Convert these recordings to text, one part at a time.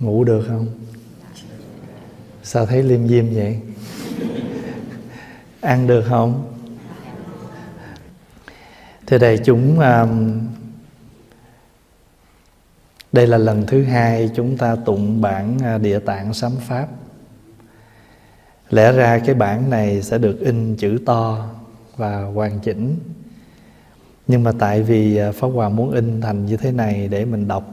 Ngủ được không? Sao thấy liêm diêm vậy? Ăn được không? Thưa đại chúng, đây là lần thứ hai chúng ta tụng bản Địa Tạng Sám Pháp. Lẽ ra cái bản này sẽ được in chữ to và hoàn chỉnh, nhưng mà tại vì Pháp Hòa muốn in thành như thế này để mình đọc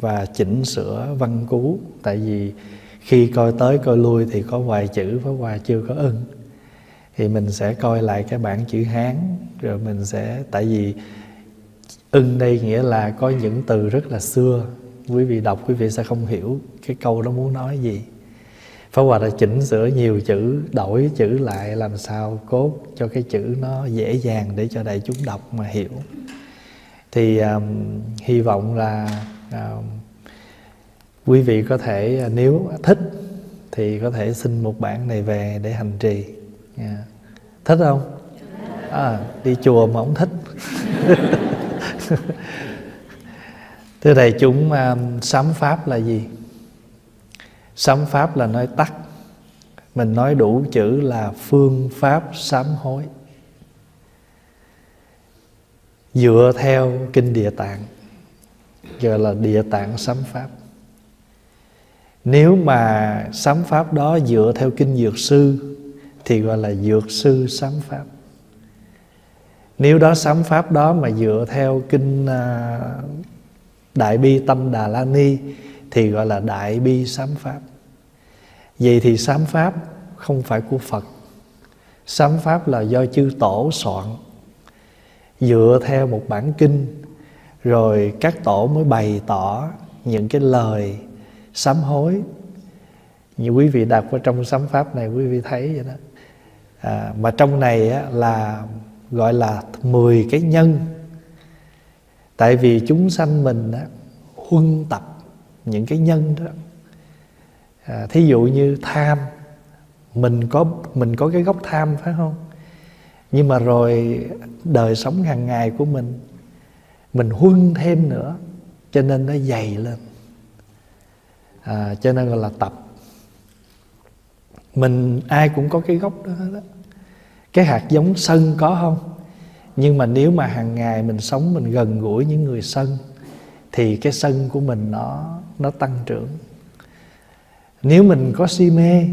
và chỉnh sửa văn cú. Tại vì khi coi tới coi lui thì có vài chữ Pháp Hòa chưa có in, thì mình sẽ coi lại cái bản chữ Hán. Rồi mình sẽ, tại vì in đây nghĩa là có những từ rất là xưa, quý vị đọc quý vị sẽ không hiểu cái câu đó muốn nói gì. Pháp Hòa đã chỉnh sửa nhiều chữ, đổi chữ lại làm sao cốt cho cái chữ nó dễ dàng để cho đại chúng đọc mà hiểu. Thì hy vọng là quý vị có thể, nếu thích thì có thể xin một bản này về để hành trì. Thích không? À, đi chùa mà không thích. Thưa đại chúng, sám pháp là gì? Sám pháp là nói tắt. Mình nói đủ chữ là phương pháp sám hối, dựa theo kinh Địa Tạng, gọi là Địa Tạng Sám Pháp. Nếu mà sám pháp đó dựa theo kinh Dược Sư thì gọi là Dược Sư Sám Pháp. Nếu đó sám pháp đó mà dựa theo kinh Đại Bi Tâm Đà La Ni thì gọi là Đại Bi Sám Pháp. Vậy thì sám pháp không phải của Phật. Sám pháp là do chư tổ soạn, dựa theo một bản kinh, rồi các tổ mới bày tỏ những cái lời sám hối. Như quý vị đọc ở trong sám pháp này, quý vị thấy vậy đó. Mà trong này á, là gọi là 10 cái nhân. Tại vì chúng sanh mình á, huân tập những cái nhân đó. Thí dụ như tham, mình có cái gốc tham, phải không? Nhưng mà rồi đời sống hàng ngày của mình huân thêm nữa, cho nên nó dày lên. Cho nên gọi là tập. Mình ai cũng có cái gốc đó đó. Cái hạt giống sân có không? Nhưng mà nếu mà hàng ngày mình sống, mình gần gũi những người sân, thì cái sân của mình nó tăng trưởng. Nếu mình có si mê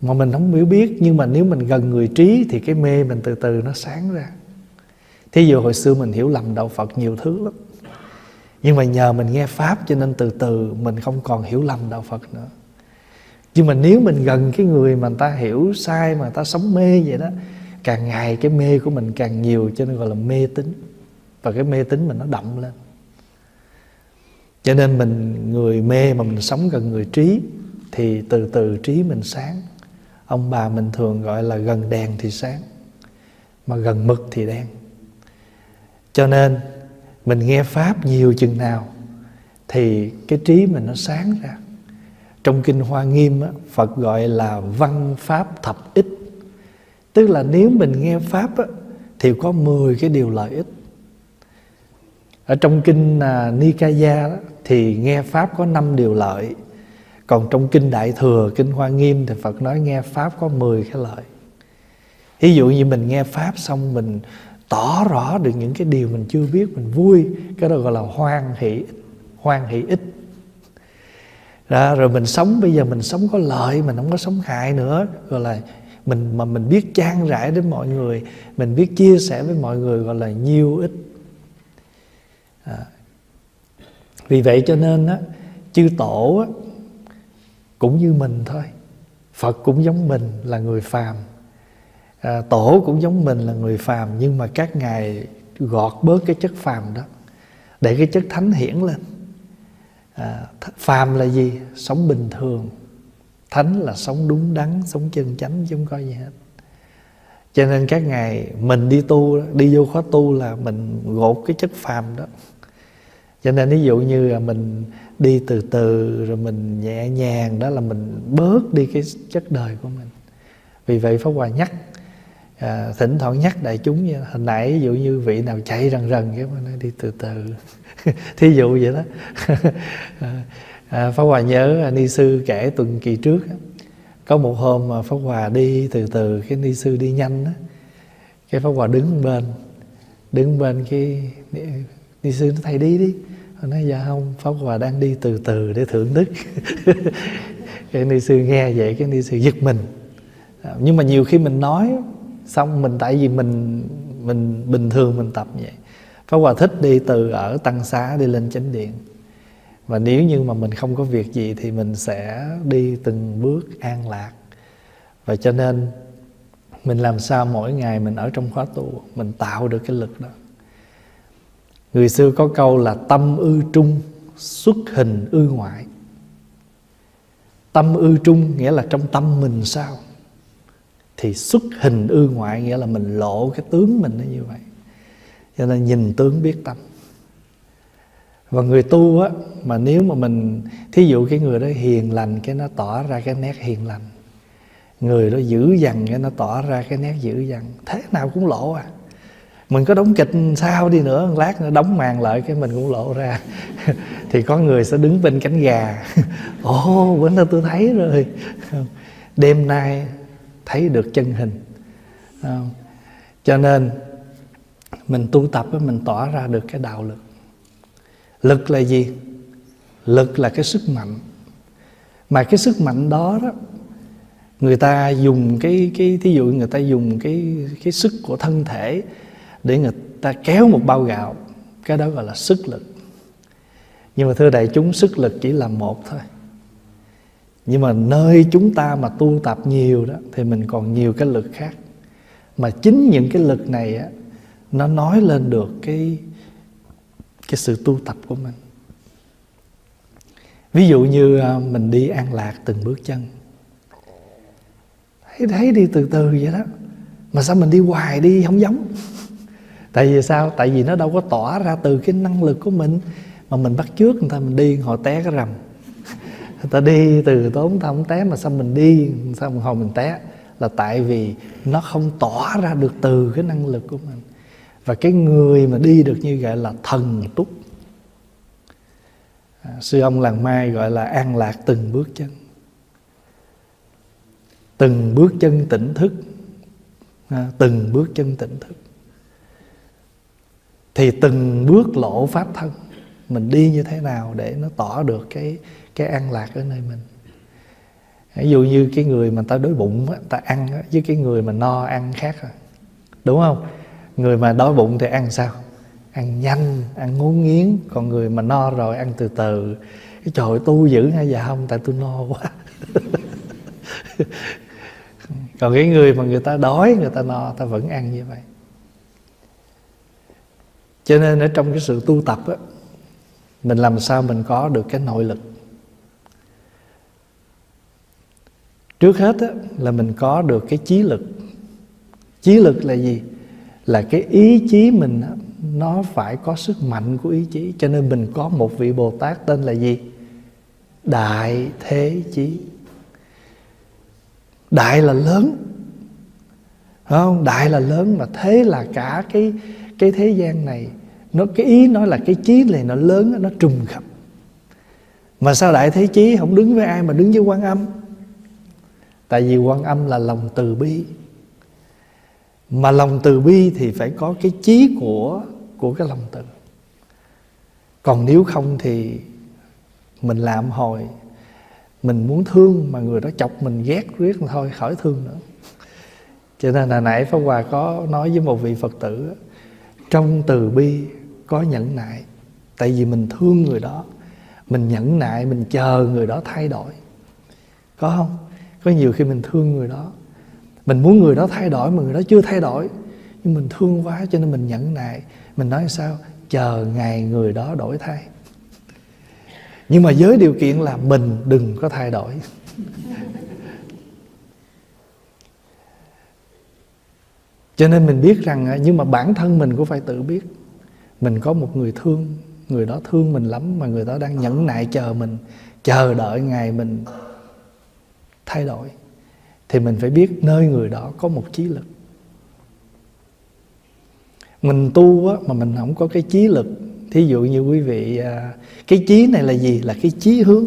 mà mình không hiểu biết, nhưng mà nếu mình gần người trí thì cái mê mình từ từ nó sáng ra. Thí dụ hồi xưa mình hiểu lầm đạo Phật nhiều thứ lắm, nhưng mà nhờ mình nghe Pháp cho nên từ từ mình không còn hiểu lầm đạo Phật nữa. Nhưng mà nếu mình gần cái người mà người ta hiểu sai, mà người ta sống mê vậy đó, càng ngày cái mê của mình càng nhiều, cho nên gọi là mê tín. Và cái mê tín mình nó đậm lên. Cho nên người mê mà mình sống gần người trí thì từ từ trí mình sáng. Ông bà mình thường gọi là gần đèn thì sáng, mà gần mực thì đen. Cho nên mình nghe Pháp nhiều chừng nào thì cái trí mình nó sáng ra. Trong kinh Hoa Nghiêm á, Phật gọi là văn Pháp thập ích. Tức là nếu mình nghe Pháp á, thì có 10 cái điều lợi ích. Ở trong kinh Nikaya đó, thì nghe Pháp có 5 điều lợi. Còn trong kinh Đại Thừa, kinh Hoa Nghiêm thì Phật nói nghe Pháp có 10 cái lợi. Ví dụ như mình nghe Pháp xong mình tỏ rõ được những cái điều mình chưa biết, mình vui. Cái đó gọi là hoan hỷ ích. Đó, rồi mình sống, bây giờ mình sống có lợi, mình không có sống hại nữa. Gọi là mình biết chan rãi đến mọi người, mình biết chia sẻ với mọi người, gọi là nhiêu ích. Vì vậy cho nên á, chư tổ á, cũng như mình thôi. Phật cũng giống mình là người phàm, tổ cũng giống mình là người phàm, nhưng mà các ngài gọt bớt cái chất phàm đó để cái chất thánh hiển lên. Phàm là gì? Sống bình thường. Thánh là sống đúng đắn, sống chân chánh, chứ không có gì hết. Cho nên các ngài, mình đi tu, đi vô khóa tu là mình gột cái chất phàm đó. Cho nên ví dụ như là mình đi từ từ, rồi mình nhẹ nhàng, đó là mình bớt đi cái chất đời của mình. Vì vậy Pháp Hòa nhắc, thỉnh thoảng nhắc đại chúng, hồi nãy ví dụ như vị nào chạy rần rần, cái mà nói đi từ từ Thí dụ vậy đó. Pháp Hòa nhớ Ni Sư kể tuần kỳ trước, có một hôm mà Pháp Hòa đi từ từ, cái Ni Sư đi nhanh đó, cái Pháp Hòa đứng bên cái Ni Sư nó thầy đi đi, nó nói dạ không, Pháp Hòa đang đi từ từ để thưởng thức. Cái Ni Sư nghe vậy cái Ni Sư giật mình. Nhưng mà nhiều khi mình nói xong mình, tại vì mình bình thường mình tập vậy. Pháp Hòa thích đi từ ở Tăng Xá đi lên Chánh Điện, và nếu như mà mình không có việc gì thì mình sẽ đi từng bước an lạc. Và cho nên mình làm sao mỗi ngày mình ở trong khóa tu mình tạo được cái lực đó. Người xưa có câu là tâm ư trung, xuất hình ư ngoại. Tâm ư trung nghĩa là trong tâm mình sao, thì xuất hình ư ngoại nghĩa là mình lộ cái tướng mình nó như vậy. Cho nên nhìn tướng biết tâm. Và người tu á, mà nếu mà mình, thí dụ cái người đó hiền lành, cái nó tỏ ra cái nét hiền lành. Người đó dữ dằn, cái nó tỏ ra cái nét dữ dằn. Thế nào cũng lộ à. Mình có đóng kịch sao đi nữa, lát nữa đóng màn lại cái mình cũng lộ ra. Thì có người sẽ đứng bên cánh gà. Ồ, bữa nay tôi thấy rồi. Đêm nay thấy được chân hình. Cho nên mình tu tập mình tỏ ra được cái đạo lực. Lực là gì? Lực là cái sức mạnh. Mà cái sức mạnh đó đó, người ta dùng cái thí dụ người ta dùng cái sức của thân thể để người ta kéo một bao gạo, cái đó gọi là sức lực. Nhưng mà thưa đại chúng, sức lực chỉ là một thôi. Nhưng mà nơi chúng ta mà tu tập nhiều đó thì mình còn nhiều cái lực khác. Mà chính những cái lực này á, nó nói lên được cái sự tu tập của mình. Ví dụ như mình đi an lạc từng bước chân, thấy đi từ từ vậy đó. Mà sao mình đi hoài đi không giống? Tại vì sao? Tại vì nó đâu có tỏa ra từ cái năng lực của mình, mà mình bắt chước người ta, mình đi họ té cái rầm. Người ta đi từ tốn ta không té, mà sao mình đi, sao hồi mình té? Là tại vì nó không tỏa ra được từ cái năng lực của mình. Và cái người mà đi được như vậy là thần túc. Sư ông Làng Mai gọi là an lạc từng bước chân. Từng bước chân tỉnh thức. Từng bước chân tỉnh thức thì từng bước lộ pháp thân. Mình đi như thế nào để nó tỏ được cái an lạc ở nơi mình. Ví dụ như cái người mà ta đói bụng, ta ăn với cái người mà no ăn khác rồi, đúng không? Người mà đói bụng thì ăn sao? Ăn nhanh, ăn ngấu nghiến. Còn người mà no rồi ăn từ từ. Cái trời ơi, tu dữ hay dạ không? Tại tôi no quá. Còn cái người mà người ta đói, người ta no, ta vẫn ăn như vậy. Cho nên ở trong cái sự tu tập á, mình làm sao mình có được cái nội lực. Trước hết á, là mình có được cái chí lực. Chí lực là gì? Là cái ý chí mình á, nó phải có sức mạnh của ý chí. Cho nên mình có một vị Bồ Tát tên là gì? Đại Thế Chí. Đại là lớn, phải không? Đại là lớn, mà thế là cả cái thế gian này. Nó cái ý nói là cái chí này nó lớn, nó trùm khắp. Mà sao Đại Thế Chí không đứng với ai mà đứng với Quan Âm? Tại vì Quan Âm là lòng từ bi. Mà lòng từ bi thì phải có cái chí của cái lòng từ. Còn nếu không thì mình làm hồi, mình muốn thương mà người đó chọc mình ghét riết thôi, khỏi thương nữa. Cho nên hồi nãy Pháp Hòa có nói với một vị Phật tử, trong từ bi có nhẫn nại. Tại vì mình thương người đó, mình nhẫn nại, mình chờ người đó thay đổi. Có không? Có nhiều khi mình thương người đó, mình muốn người đó thay đổi mà người đó chưa thay đổi. Nhưng mình thương quá cho nên mình nhẫn nại. Mình nói sao? Chờ ngày người đó đổi thay. Nhưng mà với điều kiện là mình đừng có thay đổi. Cho nên mình biết rằng, nhưng mà bản thân mình cũng phải tự biết. Mình có một người thương, người đó thương mình lắm, mà người đó đang nhẫn nại chờ mình, chờ đợi ngày mình thay đổi. Thì mình phải biết nơi người đó có một chí lực. Mình tu á, mà mình không có cái chí lực Thí dụ như quý vị, cái chí này là gì? Là cái chí hướng,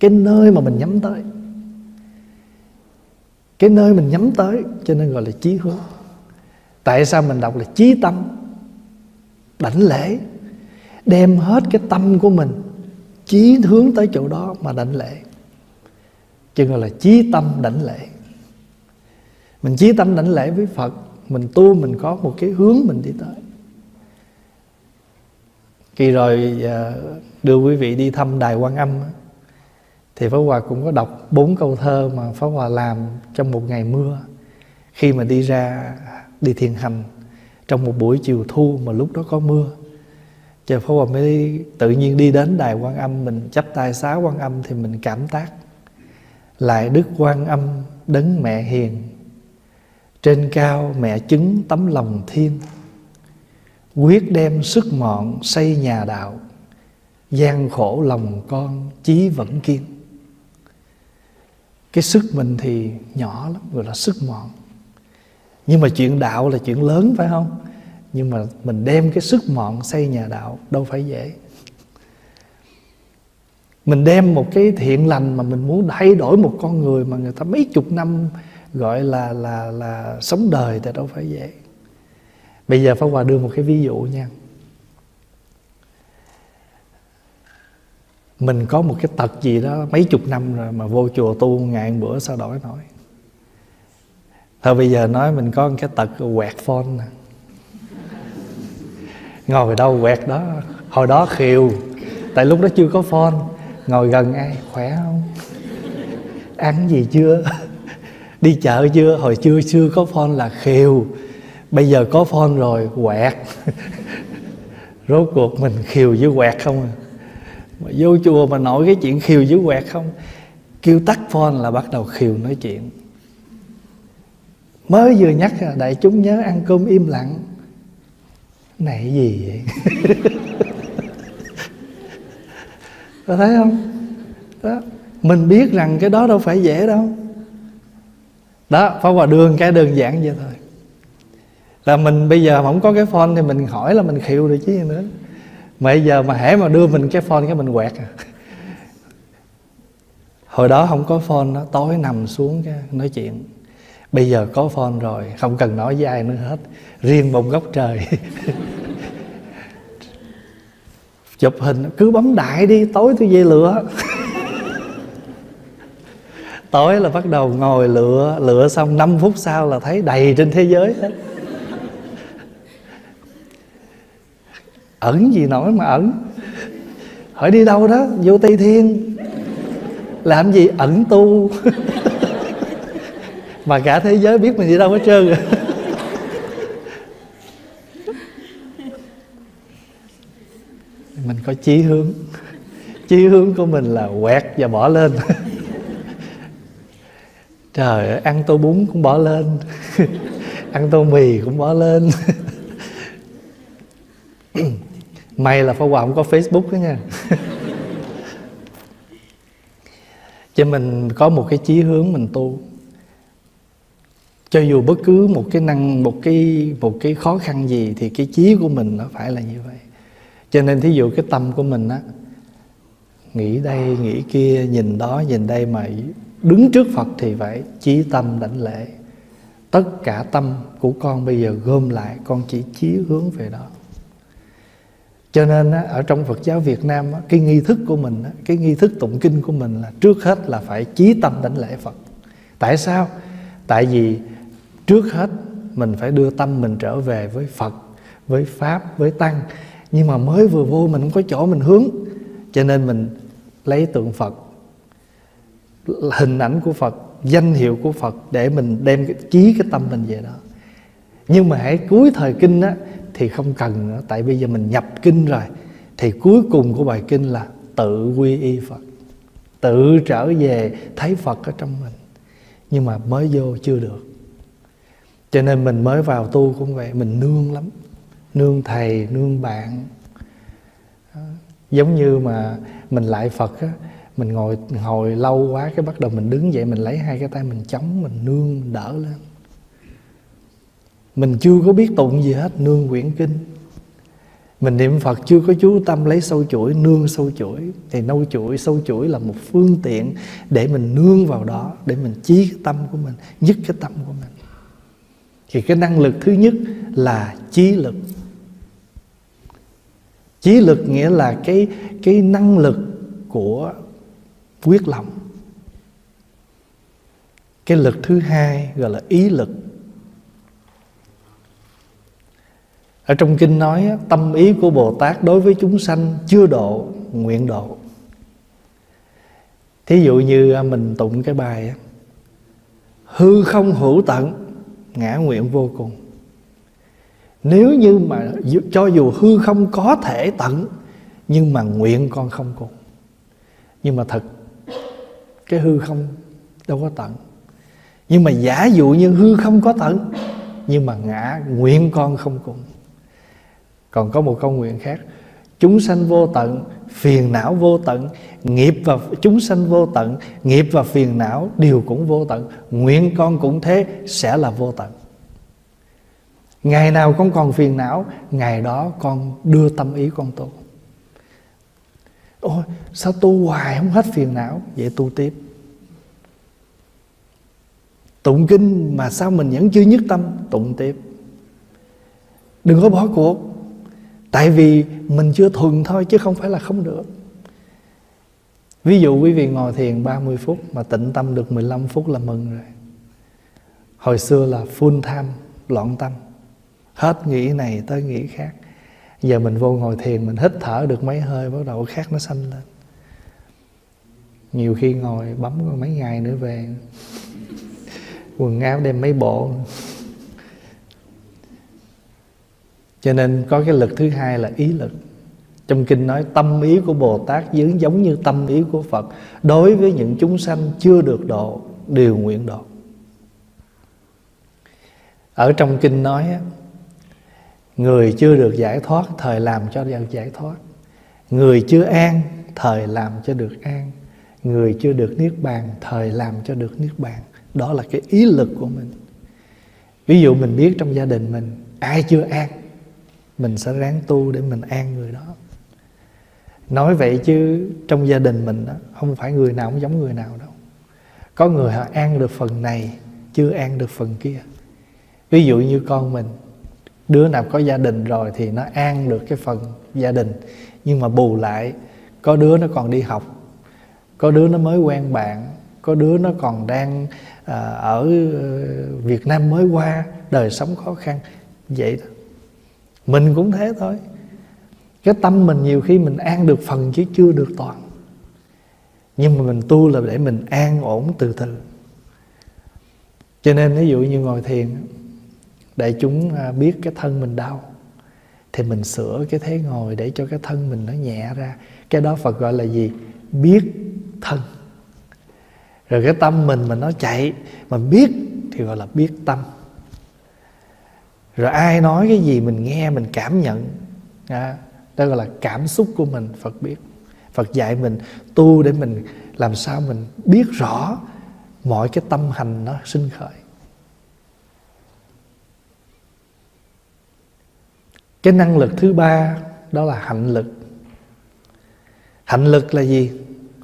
cái nơi mà mình nhắm tới. Cái nơi mình nhắm tới cho nên gọi là chí hướng. Tại sao mình đọc là chí tâm? Đảnh lễ, đem hết cái tâm của mình chí hướng tới chỗ đó mà đảnh lễ, chứ gọi là chí tâm đảnh lễ. Mình chí tâm đảnh lễ với Phật, mình tu, mình có một cái hướng mình đi tới. Kỳ rồi đưa quý vị đi thăm Đài Quan Âm thì Pháp Hòa cũng có đọc 4 câu thơ mà Pháp Hòa làm trong một ngày mưa, khi mà đi ra đi thiền hành trong một buổi chiều thu mà lúc đó có mưa. Giờ Pháp Hòa mới tự nhiên đi đến Đài Quan Âm, mình chắp tay xá Quan Âm thì mình cảm tác: lại Đức Quan Âm đấng mẹ hiền, trên cao mẹ chứng tấm lòng thiên, quyết đem sức mọn xây nhà đạo, gian khổ lòng con chí vẫn kiên. Cái sức mình thì nhỏ lắm, gọi là sức mọn, nhưng mà chuyện đạo là chuyện lớn, phải không? Nhưng mà mình đem cái sức mọn xây nhà đạo đâu phải dễ. Mình đem một cái thiện lành mà mình muốn thay đổi một con người mà người ta mấy chục năm gọi là sống đời thì đâu phải dễ. Bây giờ Pháp Hòa đưa một cái ví dụ nha. Mình có một cái tật gì đó mấy chục năm rồi mà vô chùa tu ngàn bữa sao đổi nổi. Thôi bây giờ nói mình có một cái tật quẹt phone nè. Ngồi đâu quẹt đó. Hồi đó khều, tại lúc đó chưa có phone. Ngồi gần ai, khỏe không, ăn gì chưa, đi chợ chưa. Hồi chưa có phone là khều. Bây giờ có phone rồi, quẹt. Rốt cuộc mình khều với quẹt không à? Mà vô chùa mà nói cái chuyện khều với quẹt không. Kêu tắt phone là bắt đầu khều nói chuyện. Mới vừa nhắc đại chúng nhớ ăn cơm im lặng. Này gì vậy? Có thấy không? Đó. Mình biết rằng cái đó đâu phải dễ đâu. Đó, Pháp Hòa đưa cái đơn giản vậy thôi. Là mình bây giờ mà không có cái phone thì mình hỏi là mình khịu rồi chứ gì nữa. Mà bây giờ mà hễ mà đưa mình cái phone cái mình quẹt à. Hồi đó không có phone đó, tối nằm xuống cái nói chuyện. Bây giờ có phone rồi, không cần nói với ai nữa hết, riêng một góc trời. Chụp hình, cứ bấm đại đi, tối tôi về lựa. Tối là bắt đầu ngồi lựa xong 5 phút sau là thấy đầy trên thế giới hết. Ẩn gì nổi mà ẩn. Hỏi đi đâu đó, vô Tây Thiên. Làm gì ẩn tu. Mà cả thế giới biết mình đi đâu hết trơn rồi. Mình có chí hướng. Chí hướng của mình là quẹt và bỏ lên. Trời ơi, ăn tô bún cũng bỏ lên. Ăn tô mì cũng bỏ lên. May là Pháp Hòa không có Facebook đó nha. Cho mình có một cái chí hướng mình tu. Cho dù bất cứ một cái khó khăn gì thì cái chí của mình nó phải là như vậy. Cho nên thí dụ cái tâm của mình á, nghĩ đây nghĩ kia, nhìn đó nhìn đây, mà đứng trước Phật thì phải chí tâm đảnh lễ. Tất cả tâm của con bây giờ gom lại, con chỉ chí hướng về đó. Cho nên á, ở trong Phật giáo Việt Nam á, cái nghi thức của mình á, cái nghi thức tụng kinh của mình là trước hết là phải chí tâm đảnh lễ Phật. Tại sao? Tại vì trước hết mình phải đưa tâm mình trở về với Phật, với Pháp, với Tăng. Nhưng mà mới vừa vô mình không có chỗ mình hướng, cho nên mình lấy tượng Phật, hình ảnh của Phật, danh hiệu của Phật để mình đem chí cái tâm mình về đó. Nhưng mà hãy cuối thời kinh á, thì không cần nữa. Tại bây giờ mình nhập kinh rồi, thì cuối cùng của bài kinh là tự quy y Phật, tự trở về thấy Phật ở trong mình. Nhưng mà mới vô chưa được. Cho nên mình mới vào tu cũng vậy, mình nương lắm, nương thầy, nương bạn. Giống như mà mình lại Phật á, mình ngồi lâu quá cái bắt đầu mình đứng dậy, mình lấy hai cái tay mình chống, mình nương, mình đỡ lên. Mình chưa có biết tụng gì hết, nương quyển kinh. Mình niệm Phật chưa có chú tâm lấy sâu chuỗi, nương sâu chuỗi. Thì sâu chuỗi là một phương tiện để mình nương vào đó, để mình chí cái tâm của mình, dứt cái tâm của mình. Thì cái năng lực thứ nhất là chí lực. Chí lực nghĩa là cái năng lực của quyết lòng. Cái lực thứ hai gọi là ý lực. Ở trong kinh nói tâm ý của Bồ Tát đối với chúng sanh chưa độ, nguyện độ. Thí dụ như mình tụng cái bài hư không hữu tận, ngã nguyện vô cùng. Nếu như mà cho dù hư không có thể tận, nhưng mà nguyện con không cùng. Nhưng mà thật, cái hư không đâu có tận. Nhưng mà giả dụ như hư không có tận, nhưng mà ngã nguyện con không cùng. Còn có một câu nguyện khác: chúng sanh vô tận, phiền não vô tận, nghiệp và chúng sanh vô tận, nghiệp và phiền não đều cũng vô tận, nguyện con cũng thế, sẽ là vô tận. Ngày nào con còn phiền não, ngày đó con đưa tâm ý con tu. Ôi, sao tu hoài không hết phiền não? Vậy tu tiếp. Tụng kinh mà sao mình vẫn chưa nhất tâm? Tụng tiếp. Đừng có bỏ cuộc. Tại vì mình chưa thuần thôi, chứ không phải là không được. Ví dụ quý vị ngồi thiền 30 phút mà tịnh tâm được 15 phút là mừng rồi. Hồi xưa là full time, loạn tâm, hết nghĩ này tới nghĩ khác. Giờ mình vô ngồi thiền, mình hít thở được mấy hơi, bắt đầu khác nó sanh lên. Nhiều khi ngồi bấm mấy ngày nữa về, quần áo đem mấy bộ. Cho nên có cái lực thứ hai là ý lực. Trong kinh nói tâm ý của Bồ Tát giống như tâm ý của Phật đối với những chúng sanh chưa được độ, đều nguyện độ. Ở trong kinh nói người chưa được giải thoát, thời làm cho được giải thoát. Người chưa an, thời làm cho được an. Người chưa được niết bàn, thời làm cho được niết bàn. Đó là cái ý lực của mình. Ví dụ mình biết trong gia đình mình ai chưa an, mình sẽ ráng tu để mình an người đó. Nói vậy chứ trong gia đình mình đó, không phải người nào cũng giống người nào đâu. Có người họ an được phần này, chưa an được phần kia. Ví dụ như con mình, đứa nào có gia đình rồi thì nó an được cái phần gia đình. Nhưng mà bù lại, có đứa nó còn đi học, có đứa nó mới quen bạn, có đứa nó còn đang ở Việt Nam mới qua, đời sống khó khăn. Vậy đó, mình cũng thế thôi. Cái tâm mình nhiều khi mình an được phần chứ chưa được toàn. Nhưng mà mình tu là để mình an ổn từ từ. Cho nên ví dụ như ngồi thiền, để chúng biết cái thân mình đau, thì mình sửa cái thế ngồi để cho cái thân mình nó nhẹ ra. Cái đó Phật gọi là gì? Biết thân. Rồi cái tâm mình mà nó chạy, mà biết thì gọi là biết tâm. Rồi ai nói cái gì mình nghe, mình cảm nhận, đó gọi là cảm xúc của mình, Phật biết. Phật dạy mình tu để mình làm sao mình biết rõ mọi cái tâm hành nó sinh khởi. Cái năng lực thứ ba đó là hạnh lực. Hạnh lực là gì?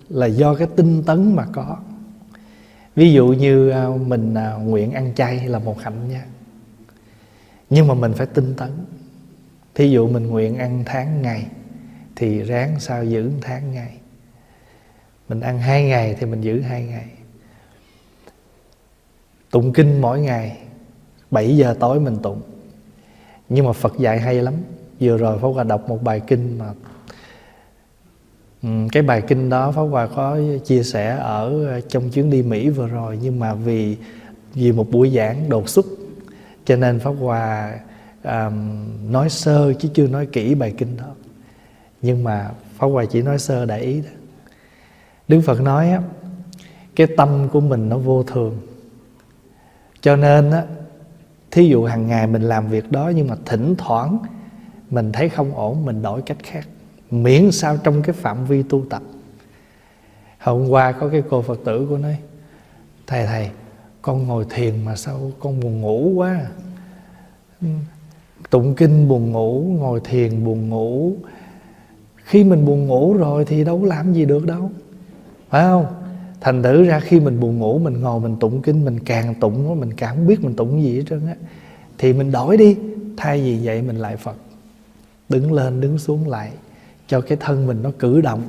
Là do cái tinh tấn mà có. Ví dụ như mình nguyện ăn chay là một hạnh nha. Nhưng mà mình phải tinh tấn. Thí dụ mình nguyện ăn tháng ngày thì ráng sao giữ tháng ngày. Mình ăn 2 ngày thì mình giữ 2 ngày. Tụng kinh mỗi ngày 7 giờ tối mình tụng. Nhưng mà Phật dạy hay lắm. Vừa rồi Pháp Hòa đọc một bài kinh mà cái bài kinh đó Pháp Hòa có chia sẻ ở trong chuyến đi Mỹ vừa rồi. Nhưng mà vì một buổi giảng đột xuất cho nên Pháp Hòa nói sơ chứ chưa nói kỹ bài kinh đó. Nhưng mà Pháp Hòa chỉ nói sơ đại ý đó. Đức Phật nói cái tâm của mình nó vô thường. Cho nên thí dụ hàng ngày mình làm việc đó, nhưng mà thỉnh thoảng mình thấy không ổn, mình đổi cách khác, miễn sao trong cái phạm vi tu tập. Hôm qua có cái cô Phật tử của nói: Thầy, con ngồi thiền mà sao con buồn ngủ quá. tụng kinh buồn ngủ, ngồi thiền buồn ngủ. Khi mình buồn ngủ rồi thì đâu có làm gì được đâu, phải không? Thành thử ra khi mình buồn ngủ, mình ngồi mình tụng kinh, mình càng tụng mình càng không biết mình tụng gì hết trơn á. Thì mình đổi đi, thay vì vậy mình lại Phật. Đứng lên đứng xuống lại, cho cái thân mình nó cử động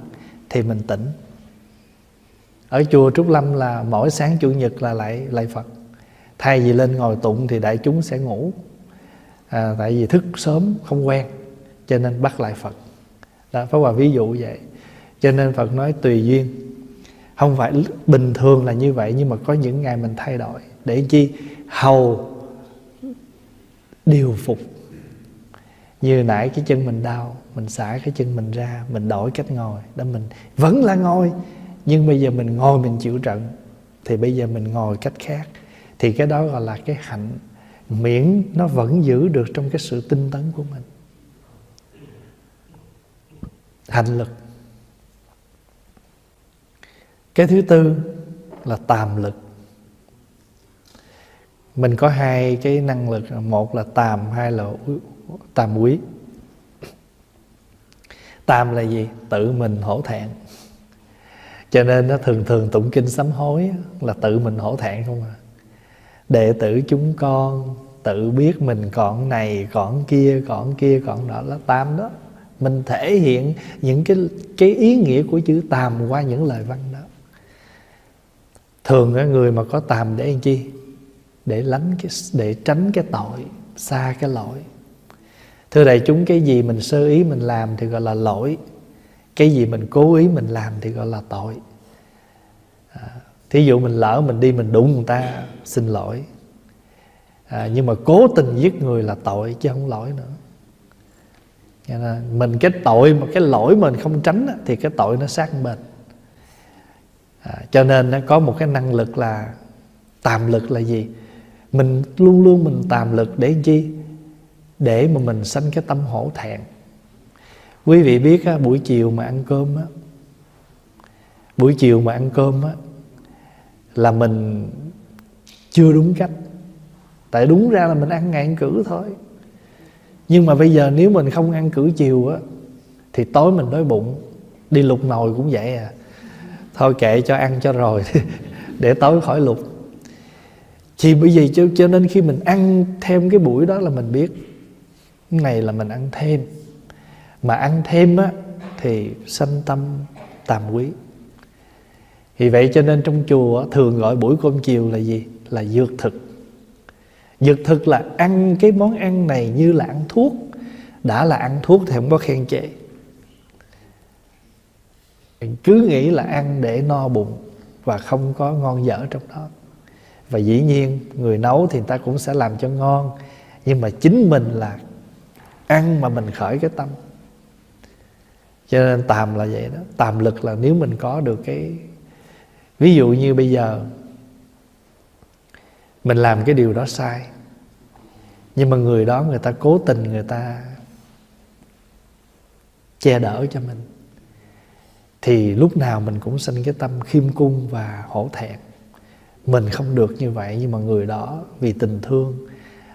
thì mình tỉnh. Ở chùa Trúc Lâm là mỗi sáng Chủ nhật là lại Phật. Thay vì lên ngồi tụng thì đại chúng sẽ ngủ, tại vì thức sớm không quen, cho nên bắt lại Phật. Đó, Pháp Hòa ví dụ vậy. Cho nên Phật nói tùy duyên. Không phải bình thường là như vậy, nhưng mà có những ngày mình thay đổi. Để chi? Hầu điều phục. Như nãy cái chân mình đau, mình xả cái chân mình ra, mình đổi cách ngồi. Đó, mình vẫn là ngồi, nhưng bây giờ mình ngồi mình chịu trận, thì bây giờ mình ngồi cách khác. Thì cái đó gọi là cái hạnh, miễn nó vẫn giữ được trong cái sự tinh tấn của mình. Hạnh lực. Cái thứ tư là tàm lực. Mình có hai cái năng lực, một là tàm, hai là tàm quý. Tàm là gì? Tự mình hổ thẹn. Cho nên nó thường thường tụng kinh sám hối là tự mình hổ thẹn không à. Đệ tử chúng con tự biết mình còn này, còn kia, còn đó là tam đó. Mình thể hiện những cái ý nghĩa của chữ tàm qua những lời văn đó. Thường người mà có tàm để làm chi? Để tránh cái tội, xa cái lỗi. Thưa đại chúng, cái gì mình sơ ý mình làm thì gọi là lỗi. Cái gì mình cố ý mình làm thì gọi là tội. Thí dụ mình lỡ mình đi mình đụng người ta, xin lỗi. Nhưng mà cố tình giết người là tội chứ không lỗi nữa. Mình cái tội mà cái lỗi mình không tránh thì cái tội nó sát bên. Cho nên nó có một cái năng lực là tàm lực là gì? Mình luôn luôn mình tàm lực để chi? Để mà mình sanh cái tâm hổ thẹn. Quý vị biết á, buổi chiều mà ăn cơm á, buổi chiều mà ăn cơm á là mình chưa đúng cách. Tại đúng ra là mình ăn ngày ăn cữ thôi. Nhưng mà bây giờ nếu mình không ăn cữ chiều á thì tối mình đói bụng. Đi lục nồi cũng vậy à. Thôi kệ cho ăn cho rồi để tối khỏi lục. Thì bởi vì cho nên khi mình ăn thêm cái buổi đó là mình biết ngày là mình ăn thêm. Mà ăn thêm á thì sanh tâm tàm quý. Vì vậy cho nên trong chùa thường gọi buổi cơm chiều là gì? Là dược thực. Dược thực là ăn cái món ăn này như là ăn thuốc. Đã là ăn thuốc thì không có khen chê. Mình cứ nghĩ là ăn để no bụng và không có ngon dở trong đó. Và dĩ nhiên người nấu thì người ta cũng sẽ làm cho ngon, nhưng mà chính mình là ăn mà mình khởi cái tâm. Cho nên tàm là vậy đó. Tàm lực là nếu mình có được cái, ví dụ như bây giờ mình làm cái điều đó sai, nhưng mà người đó người ta cố tình người ta che đỡ cho mình, thì lúc nào mình cũng sanh cái tâm khiêm cung và hổ thẹn. Mình không được như vậy, nhưng mà người đó vì tình thương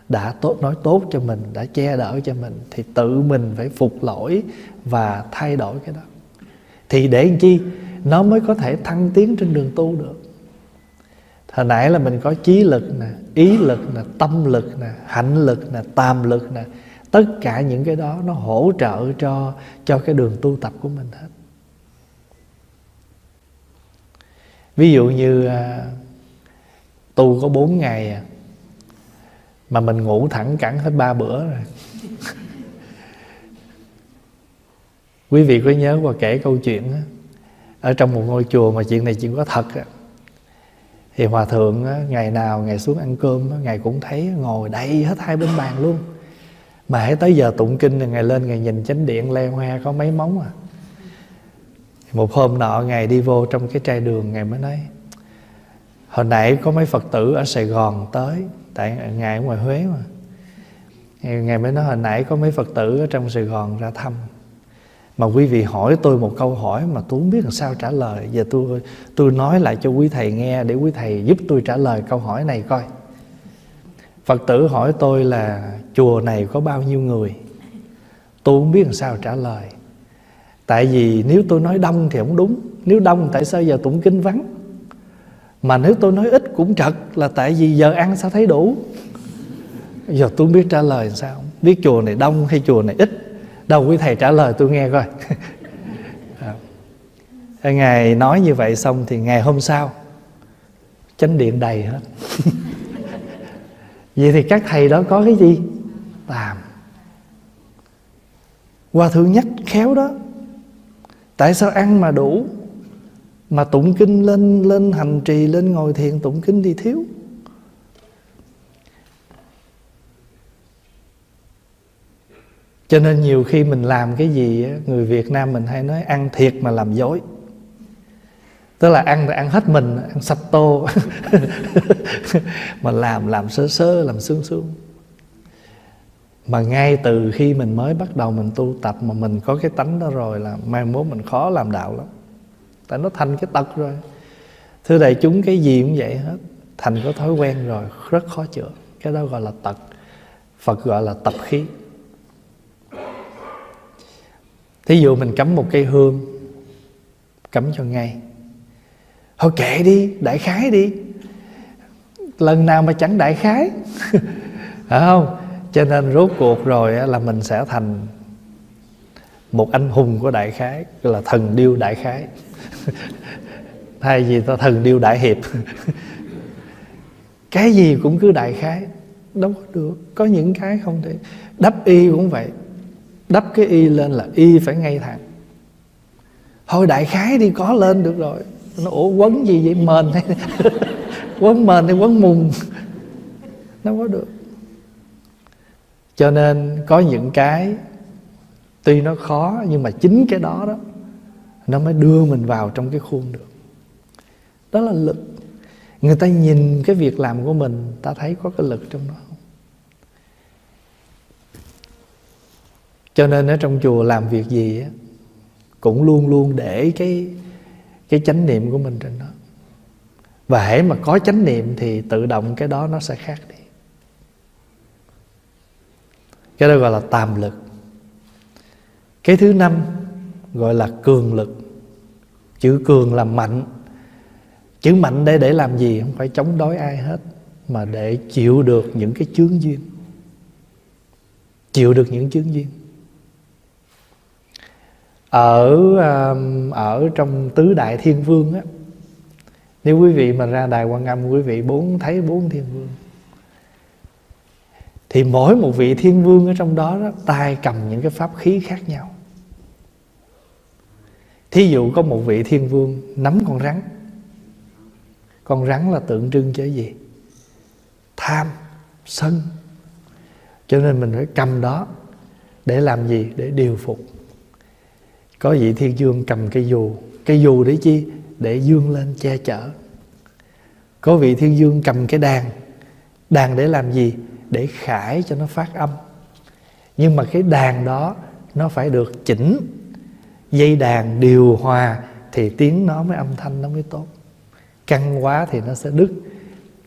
đã nói tốt cho mình, đã che đỡ cho mình, thì tự mình phải phục lỗi và thay đổi cái đó. Thì để làm chi? Nó mới có thể thăng tiến trên đường tu được. Hồi nãy là mình có chí lực nè, ý lực nè, tâm lực nè, hạnh lực nè, tàm lực nè. Tất cả những cái đó nó hỗ trợ cho cái đường tu tập của mình hết. Ví dụ như tu có 4 ngày mà mình ngủ thẳng cẳng hết 3 bữa rồi. Quý vị có nhớ qua kể câu chuyện đó. Ở trong một ngôi chùa mà chuyện này chuyện có thật. Thì hòa thượng ngày nào ngày xuống ăn cơm, ngày cũng thấy ngồi đầy hết hai bên bàn luôn. Mà hãy tới giờ tụng kinh, ngày lên ngày nhìn chánh điện le hoa có mấy móng à. Một hôm nọ ngày đi vô trong cái trai đường, ngày mới nói hồi nãy có mấy Phật tử ở Sài Gòn tới, tại ngài ở ngoài Huế mà. Ngài mới nói hồi nãy có mấy Phật tử ở trong Sài Gòn ra thăm. Mà quý vị hỏi tôi một câu hỏi mà tôi không biết làm sao trả lời. Giờ tôi nói lại cho quý thầy nghe để quý thầy giúp tôi trả lời câu hỏi này coi. Phật tử hỏi tôi là chùa này có bao nhiêu người, tôi không biết làm sao trả lời. Tại vì nếu tôi nói đông thì không đúng. Nếu đông tại sao giờ tụng kinh vắng? Mà nếu tôi nói ít cũng trật, là tại vì giờ ăn sao thấy đủ. Giờ tôi không biết trả lời làm sao, không biết chùa này đông hay chùa này ít. Đâu quý thầy trả lời tôi nghe coi. Ngài nói như vậy xong thì ngày hôm sau chánh điện đầy hết. Vậy thì các thầy đó có cái gì? Làm. Hòa thượng nhắc khéo đó. Tại sao ăn mà đủ, mà tụng kinh lên hành trì, lên ngồi thiền tụng kinh thì thiếu. Cho nên nhiều khi mình làm cái gì, người Việt Nam mình hay nói ăn thiệt mà làm dối. Tức là ăn thì ăn hết mình, ăn sạch tô. Mà làm sơ sơ, làm sương sương. Mà ngay từ khi mình mới bắt đầu mình tu tập mà mình có cái tánh đó rồi là mai mốt mình khó làm đạo lắm. Tại nó thành cái tật rồi. Thưa đại chúng, cái gì cũng vậy hết. Thành có thói quen rồi, rất khó chữa. Cái đó gọi là tật. Phật gọi là tập khí. Thí dụ mình cắm một cây hương, cắm cho ngay. Thôi kệ đi, đại khái đi. Lần nào mà chẳng đại khái. Phải không? Cho nên rốt cuộc rồi là mình sẽ thành một anh hùng của đại khái, gọi là thần điêu đại khái. Thay vì ta thần điêu đại hiệp. Cái gì cũng cứ đại khái. Đâu có được. Có những cái không thể. Đắp y cũng vậy. Đắp cái y lên là y phải ngay thẳng. Thôi đại khái đi, có lên được rồi. Nó ủa quấn gì vậy, mền hay quấn mền hay quấn mùng. Nó có được. Cho nên có những cái tuy nó khó nhưng mà chính cái đó đó nó mới đưa mình vào trong cái khuôn được. Đó là lực. Người ta nhìn cái việc làm của mình, ta thấy có cái lực trong đó không? Cho nên ở trong chùa làm việc gì á, cũng luôn luôn để cái chánh niệm của mình trên đó. Và hễ mà có chánh niệm thì tự động cái đó nó sẽ khác đi. Cái đó gọi là tàm lực. Cái thứ năm gọi là cường lực. Chữ cường là mạnh. Chữ mạnh đây để làm gì? Không phải chống đối ai hết, mà để chịu được những cái chướng duyên. Chịu được những chướng duyên. Ở trong tứ đại thiên vương á, nếu quý vị mà ra đài Quan Âm, quý vị thấy bốn thiên vương. Thì mỗi một vị thiên vương ở trong đó, đó tay cầm những cái pháp khí khác nhau. Thí dụ có một vị thiên vương nắm con rắn. Con rắn là tượng trưng cho gì? Tham, sân. Cho nên mình phải cầm đó để làm gì? Để điều phục. Có vị thiên vương cầm cây dù. Cây dù để chi? Để vươn lên che chở. Có vị thiên vương cầm cái đàn. Đàn để làm gì? Để khải cho nó phát âm. Nhưng mà cái đàn đó nó phải được chỉnh, dây đàn điều hòa thì tiếng nó mới, âm thanh nó mới tốt. Căng quá thì nó sẽ đứt,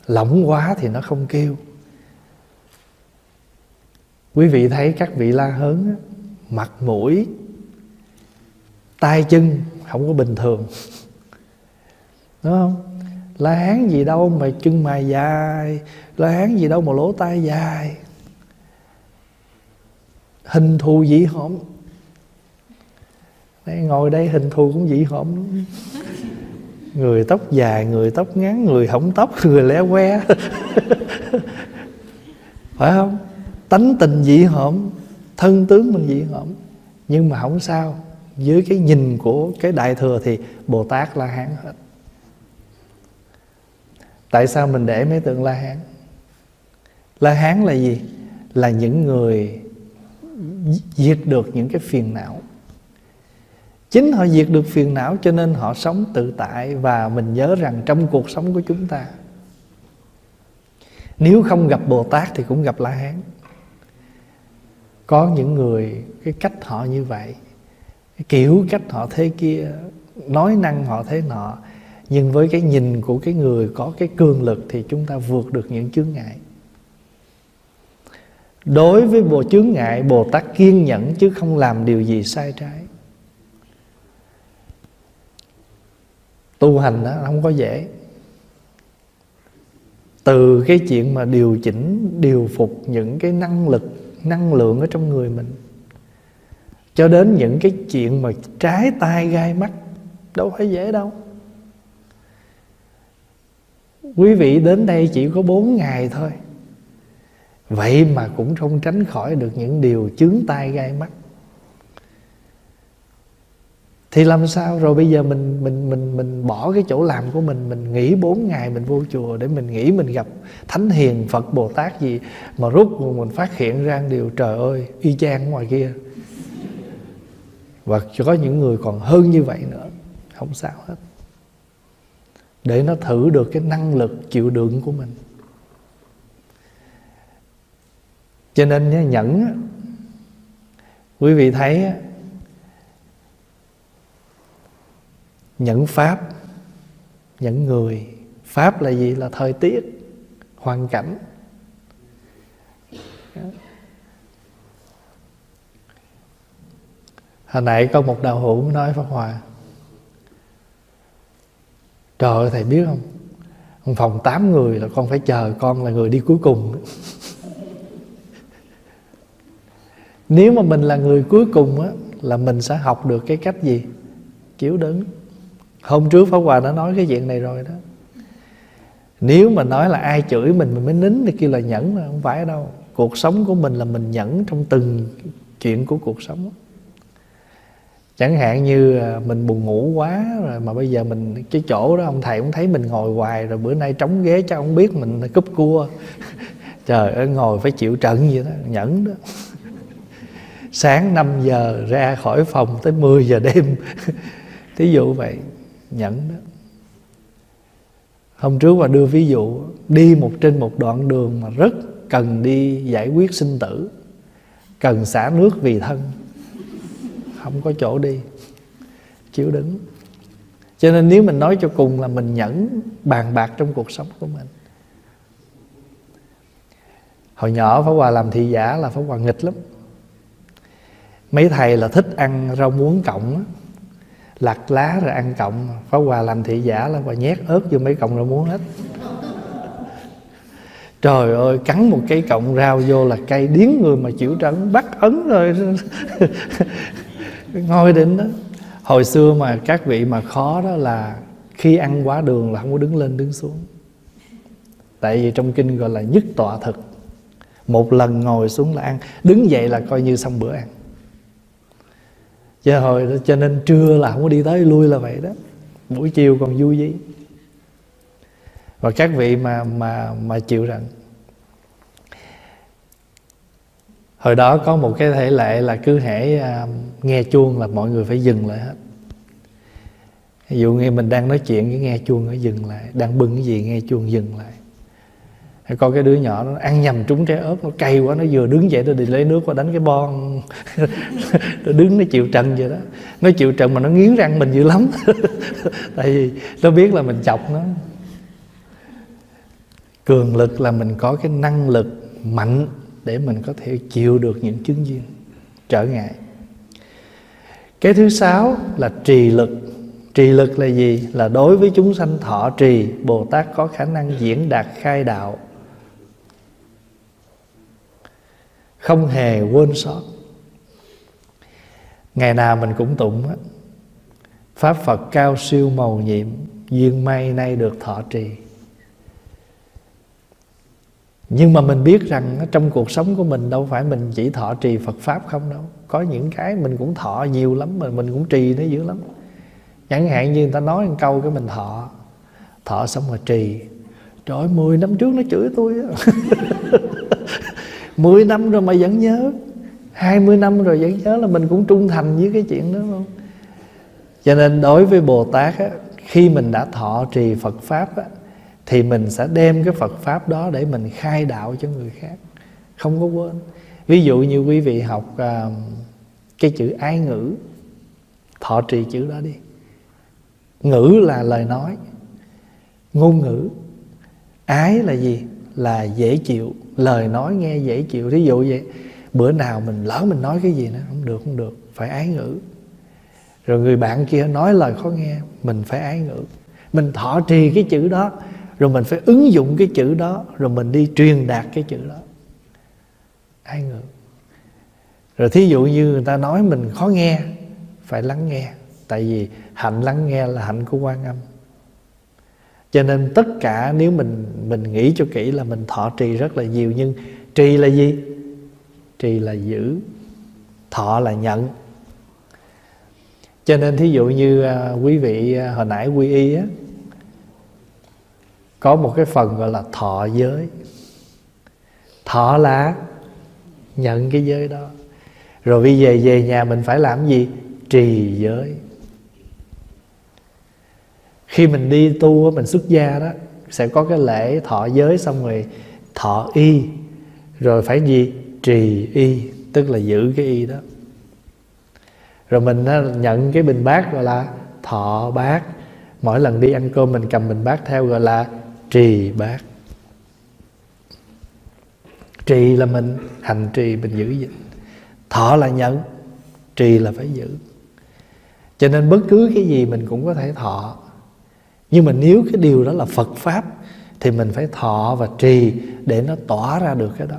lỏng quá thì nó không kêu. Quý vị thấy các vị La Hớn mặt mũi tay chân không có bình thường, đúng không? La Hán gì đâu mà chân mày dài, La Hán gì đâu mà lỗ tai dài. Hình thù dĩ hổm. Ngồi đây hình thù cũng dĩ hổm. Người tóc dài, người tóc ngắn, người hổng tóc, người lé que. Phải không? Tánh tình dĩ hổm, thân tướng mình dĩ hổm. Nhưng mà không sao, dưới cái nhìn của cái Đại Thừa thì Bồ Tát La Hán hết. Tại sao mình để mấy tượng La Hán? La Hán là gì? Là những người diệt được những cái phiền não. Chính họ diệt được phiền não cho nên họ sống tự tại. Và mình nhớ rằng trong cuộc sống của chúng ta, nếu không gặp Bồ Tát thì cũng gặp La Hán. Có những người cái cách họ như vậy, cái kiểu cách họ thế kia, nói năng họ thế nọ, nhưng với cái nhìn của cái người có cái cương lực thì chúng ta vượt được những chướng ngại. Đối với bồ chướng ngại, Bồ Tát kiên nhẫn chứ không làm điều gì sai trái. Tu hành đó không có dễ. Từ cái chuyện mà điều chỉnh, điều phục những cái năng lực, năng lượng ở trong người mình, cho đến những cái chuyện mà trái tai gai mắt, đâu phải dễ đâu. Quý vị đến đây chỉ có 4 ngày thôi, vậy mà cũng không tránh khỏi được những điều chướng tai gai mắt. Thì làm sao rồi bây giờ mình bỏ cái chỗ làm của mình nghỉ 4 ngày mình vô chùa để mình nghỉ, mình gặp Thánh Hiền, Phật, Bồ Tát gì, mà rốt cuộc mình phát hiện ra điều trời ơi, y chang ngoài kia. Và có những người còn hơn như vậy nữa. Không sao hết. Để nó thử được cái năng lực chịu đựng của mình. Cho nên nhẫn, quý vị thấy nhẫn pháp, nhẫn người. Pháp là gì? Là thời tiết, hoàn cảnh. Hồi nãy có một đạo hữu nói Pháp Hòa: trời ơi thầy biết không, phòng 8 người là con phải chờ, con là người đi cuối cùng. Nếu mà mình là người cuối cùng á, là mình sẽ học được cái cách gì? Chiếu đứng. Hôm trước Pháp Hòa đã nói cái chuyện này rồi đó. Nếu mà nói là ai chửi mình mới nín thì kêu là nhẫn, là không phải đâu. Cuộc sống của mình là mình nhẫn trong từng chuyện của cuộc sống đó. Chẳng hạn như mình buồn ngủ quá rồi, mà bây giờ mình cái chỗ đó ông thầy cũng thấy mình ngồi hoài, rồi bữa nay trống ghế cho ông biết mình cúp cua. Trời ơi, ngồi phải chịu trận vậy đó, nhẫn đó. Sáng 5 giờ ra khỏi phòng tới 10 giờ đêm. Thí dụ vậy, nhẫn đó. Hôm trước mà đưa ví dụ, đi trên một đoạn đường mà rất cần đi giải quyết sinh tử, cần xả nước vì thân, không có chỗ đi, chiếu đứng. Cho nên nếu mình nói cho cùng là mình nhẫn bàn bạc trong cuộc sống của mình. Hồi nhỏ Pháp Hòa làm thị giả là Pháp Hòa nghịch lắm. Mấy thầy là thích ăn rau muống cọng, lặt lá rồi ăn cọng. Pháp Hòa làm thị giả là Hòa nhét ớt vô mấy cọng rau muống hết. Trời ơi, cắn một cái cọng rau vô là cay điếng người mà chịu trấn, bắt ấn rồi. Ngồi đến đó. Hồi xưa mà các vị mà khó đó là khi ăn quá đường là không có đứng lên đứng xuống. Tại vì trong kinh gọi là nhất tọa thực. Một lần ngồi xuống là ăn, đứng dậy là coi như xong bữa ăn. Cho nên trưa là không có đi tới lui là vậy đó. Buổi chiều còn vui gì. Và các vị mà chịu rằng. Hồi đó có một cái thể lệ là cứ hễ nghe chuông là mọi người phải dừng lại hết. Ví dụ như mình đang nói chuyện cái nghe chuông nó dừng lại, đang bưng cái gì nghe chuông dừng lại. Có cái đứa nhỏ nó ăn nhầm trúng trái ớt, nó cay quá, nó vừa đứng dậy nó đi lấy nước qua đánh cái bon. Nó đứng nó chịu trận vậy đó. Nó chịu trận mà nó nghiến răng mình dữ lắm. Tại vì nó biết là mình chọc nó. Cường lực là mình có cái năng lực mạnh để mình có thể chịu được những chứng duyên, trở ngại. Cái thứ 6 là trì lực. Trì lực là gì? Là đối với chúng sanh thọ trì, Bồ Tát có khả năng diễn đạt khai đạo, không hề quên sót. Ngày nào mình cũng tụng á, Pháp Phật cao siêu mầu nhiệm, duyên may nay được thọ trì. Nhưng mà mình biết rằng trong cuộc sống của mình đâu phải mình chỉ thọ trì Phật Pháp không đâu. Có những cái mình cũng thọ nhiều lắm, mà mình cũng trì nó dữ lắm. Chẳng hạn như người ta nói một câu cái mình thọ xong rồi trì. Trời ơi, 10 năm trước nó chửi tôi. 10 năm rồi mà vẫn nhớ, 20 năm rồi vẫn nhớ, là mình cũng trung thành với cái chuyện đó không? Cho nên đối với Bồ Tát á, khi mình đã thọ trì Phật Pháp á, thì mình sẽ đem cái Phật Pháp đó để mình khai đạo cho người khác, không có quên. Ví dụ như quý vị học cái chữ ái ngữ, thọ trì chữ đó đi. Ngữ là lời nói, ngôn ngữ. Ái là gì? Là dễ chịu. lời nói nghe dễ chịu. Thí dụ vậy, bữa nào mình lỡ mình nói cái gì nữa, không được, phải ái ngữ. Rồi người bạn kia nói lời khó nghe, mình phải ái ngữ. Mình thọ trì cái chữ đó, rồi mình phải ứng dụng cái chữ đó, rồi mình đi truyền đạt cái chữ đó. Ái ngữ. Rồi thí dụ như người ta nói mình khó nghe, phải lắng nghe. Tại vì hạnh lắng nghe là hạnh của Quan Âm. Cho nên tất cả nếu mình nghĩ cho kỹ là mình thọ trì rất là nhiều. Nhưng trì là gì? Trì là giữ, thọ là nhận. Cho nên thí dụ như quý vị hồi nãy quy y á, có một cái phần gọi là thọ giới. Thọ là nhận cái giới đó. Rồi bây giờ về nhà mình phải làm gì? Trì giới. Khi mình đi tu, mình xuất gia đó, sẽ có cái lễ thọ giới, xong rồi thọ y, rồi phải gì? Trì y, tức là giữ cái y đó. Rồi mình nhận cái bình bát gọi là thọ bát. Mỗi lần đi ăn cơm mình cầm bình bát theo gọi là trì bát. Trì là mình hành trì, mình giữ gìn. Thọ là nhận, trì là phải giữ. Cho nên bất cứ cái gì mình cũng có thể thọ. Nhưng mà nếu cái điều đó là Phật Pháp thì mình phải thọ và trì để nó tỏa ra được cái đó.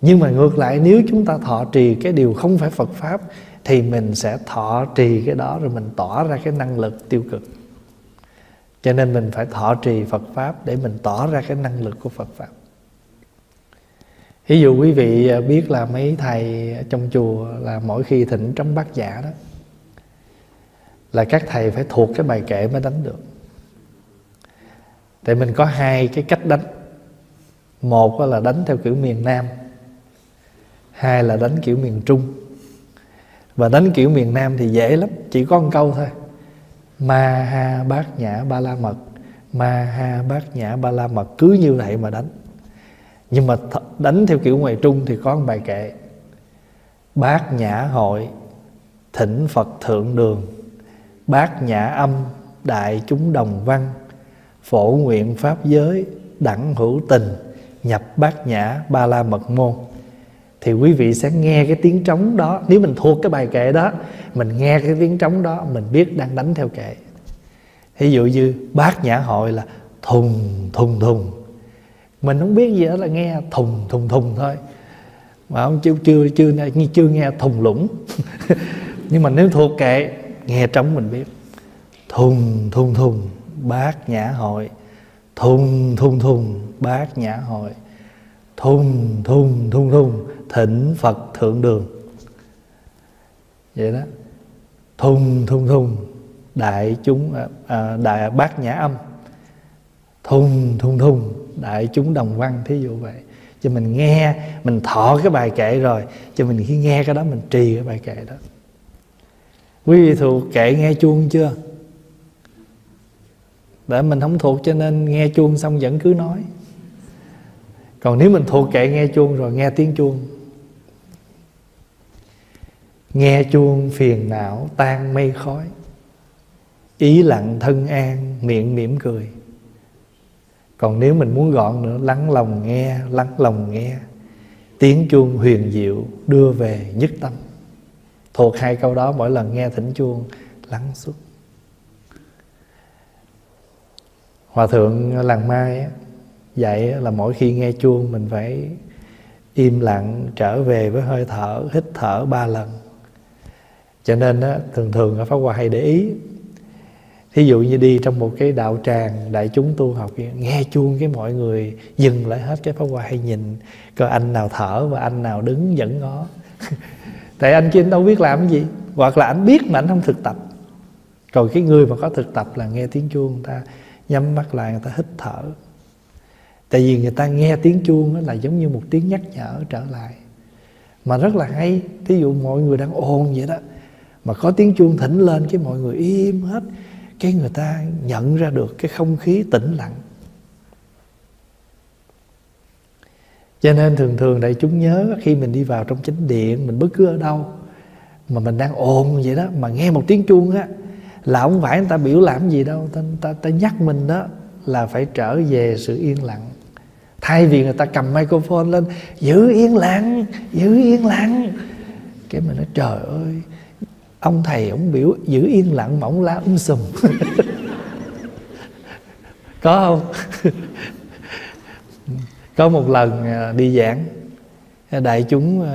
Nhưng mà ngược lại, nếu chúng ta thọ trì cái điều không phải Phật Pháp thì mình sẽ thọ trì cái đó, rồi mình tỏa ra cái năng lực tiêu cực. Cho nên mình phải thọ trì Phật Pháp để mình tỏa ra cái năng lực của Phật Pháp. Ví dụ quý vị biết là mấy thầy trong chùa là mỗi khi thỉnh trống bát nhã đó, là các thầy phải thuộc cái bài kệ mới đánh được. Tại mình có hai cái cách đánh. Một là đánh theo kiểu miền Nam, hai là đánh kiểu miền Trung. Và đánh kiểu miền Nam thì dễ lắm, chỉ có một câu thôi: ma ha bát nhã ba la mật, ma ha bát nhã ba la mật. Cứ như vậy mà đánh. Nhưng mà đánh theo kiểu ngoài Trung thì có một bài kệ: bát nhã hội thỉnh Phật thượng đường, bát nhã âm đại chúng đồng văn, phổ nguyện pháp giới đẳng hữu tình, nhập bát nhã ba la mật môn. Thì quý vị sẽ nghe cái tiếng trống đó. Nếu mình thuộc cái bài kệ đó, mình nghe cái tiếng trống đó, mình biết đang đánh theo kệ. Ví dụ như bát nhã hội là thùng thùng thùng, mình không biết gì đó, là nghe thùng thùng thùng thôi, mà không chưa nghe thùng lũng. Nhưng mà nếu thuộc kệ, nghe trống mình biết thùng thùng thùng bát nhã hội, thùng thùng thùng bát nhã hội, thùng thùng thùng thùng thỉnh Phật thượng đường. Vậy đó, thùng thùng thùng đại chúng đại bát nhã âm, thùng thùng thùng đại chúng đồng văn. Thí dụ vậy. Cho mình nghe, mình thọ cái bài kệ rồi, cho mình khi nghe cái đó mình trì cái bài kệ đó. Quý vị thuộc kệ nghe chuông chưa? Để mình không thuộc cho nên nghe chuông xong vẫn cứ nói. Còn nếu mình thuộc kệ nghe chuông rồi, nghe tiếng chuông: nghe chuông phiền não tan mây khói, ý lặng thân an miệng mỉm cười. Còn nếu mình muốn gọn nữa: lắng lòng nghe, tiếng chuông huyền diệu đưa về nhất tâm. Thuộc hai câu đó, mỗi lần nghe thỉnh chuông lắng xuống. Hòa thượng Làng Mai dạy là mỗi khi nghe chuông mình phải im lặng trở về với hơi thở, hít thở 3 lần. Cho nên thường thường ở Pháp Hòa hay để ý. Thí dụ như đi trong một cái đạo tràng đại chúng tu học, nghe chuông cái mọi người dừng lại hết. Cái Pháp Hòa hay nhìn coi anh nào thở và anh nào đứng vẫn ngó. Tại anh kia đâu biết làm cái gì, hoặc là anh biết mà anh không thực tập. Còn cái người mà có thực tập là nghe tiếng chuông, người ta nhắm mắt lại, người ta hít thở. Tại vì người ta nghe tiếng chuông là giống như một tiếng nhắc nhở trở lại, mà rất là hay. Thí dụ mọi người đang ồn vậy đó, mà có tiếng chuông thỉnh lên cái mọi người im hết, cái người ta nhận ra được cái không khí tĩnh lặng. Cho nên thường thường đại chúng nhớ, khi mình đi vào trong chánh điện, mình bất cứ ở đâu mà mình đang ồn vậy đó, mà nghe một tiếng chuông á, là không phải người ta biểu làm gì đâu, ta nhắc mình đó là phải trở về sự yên lặng. Thay vì người ta cầm microphone lên, giữ yên lặng, giữ yên lặng. Cái mình nói trời ơi, ông thầy ông biểu giữ yên lặng mà ông la um sùm. Có không? Có một lần đi giảng, đại chúng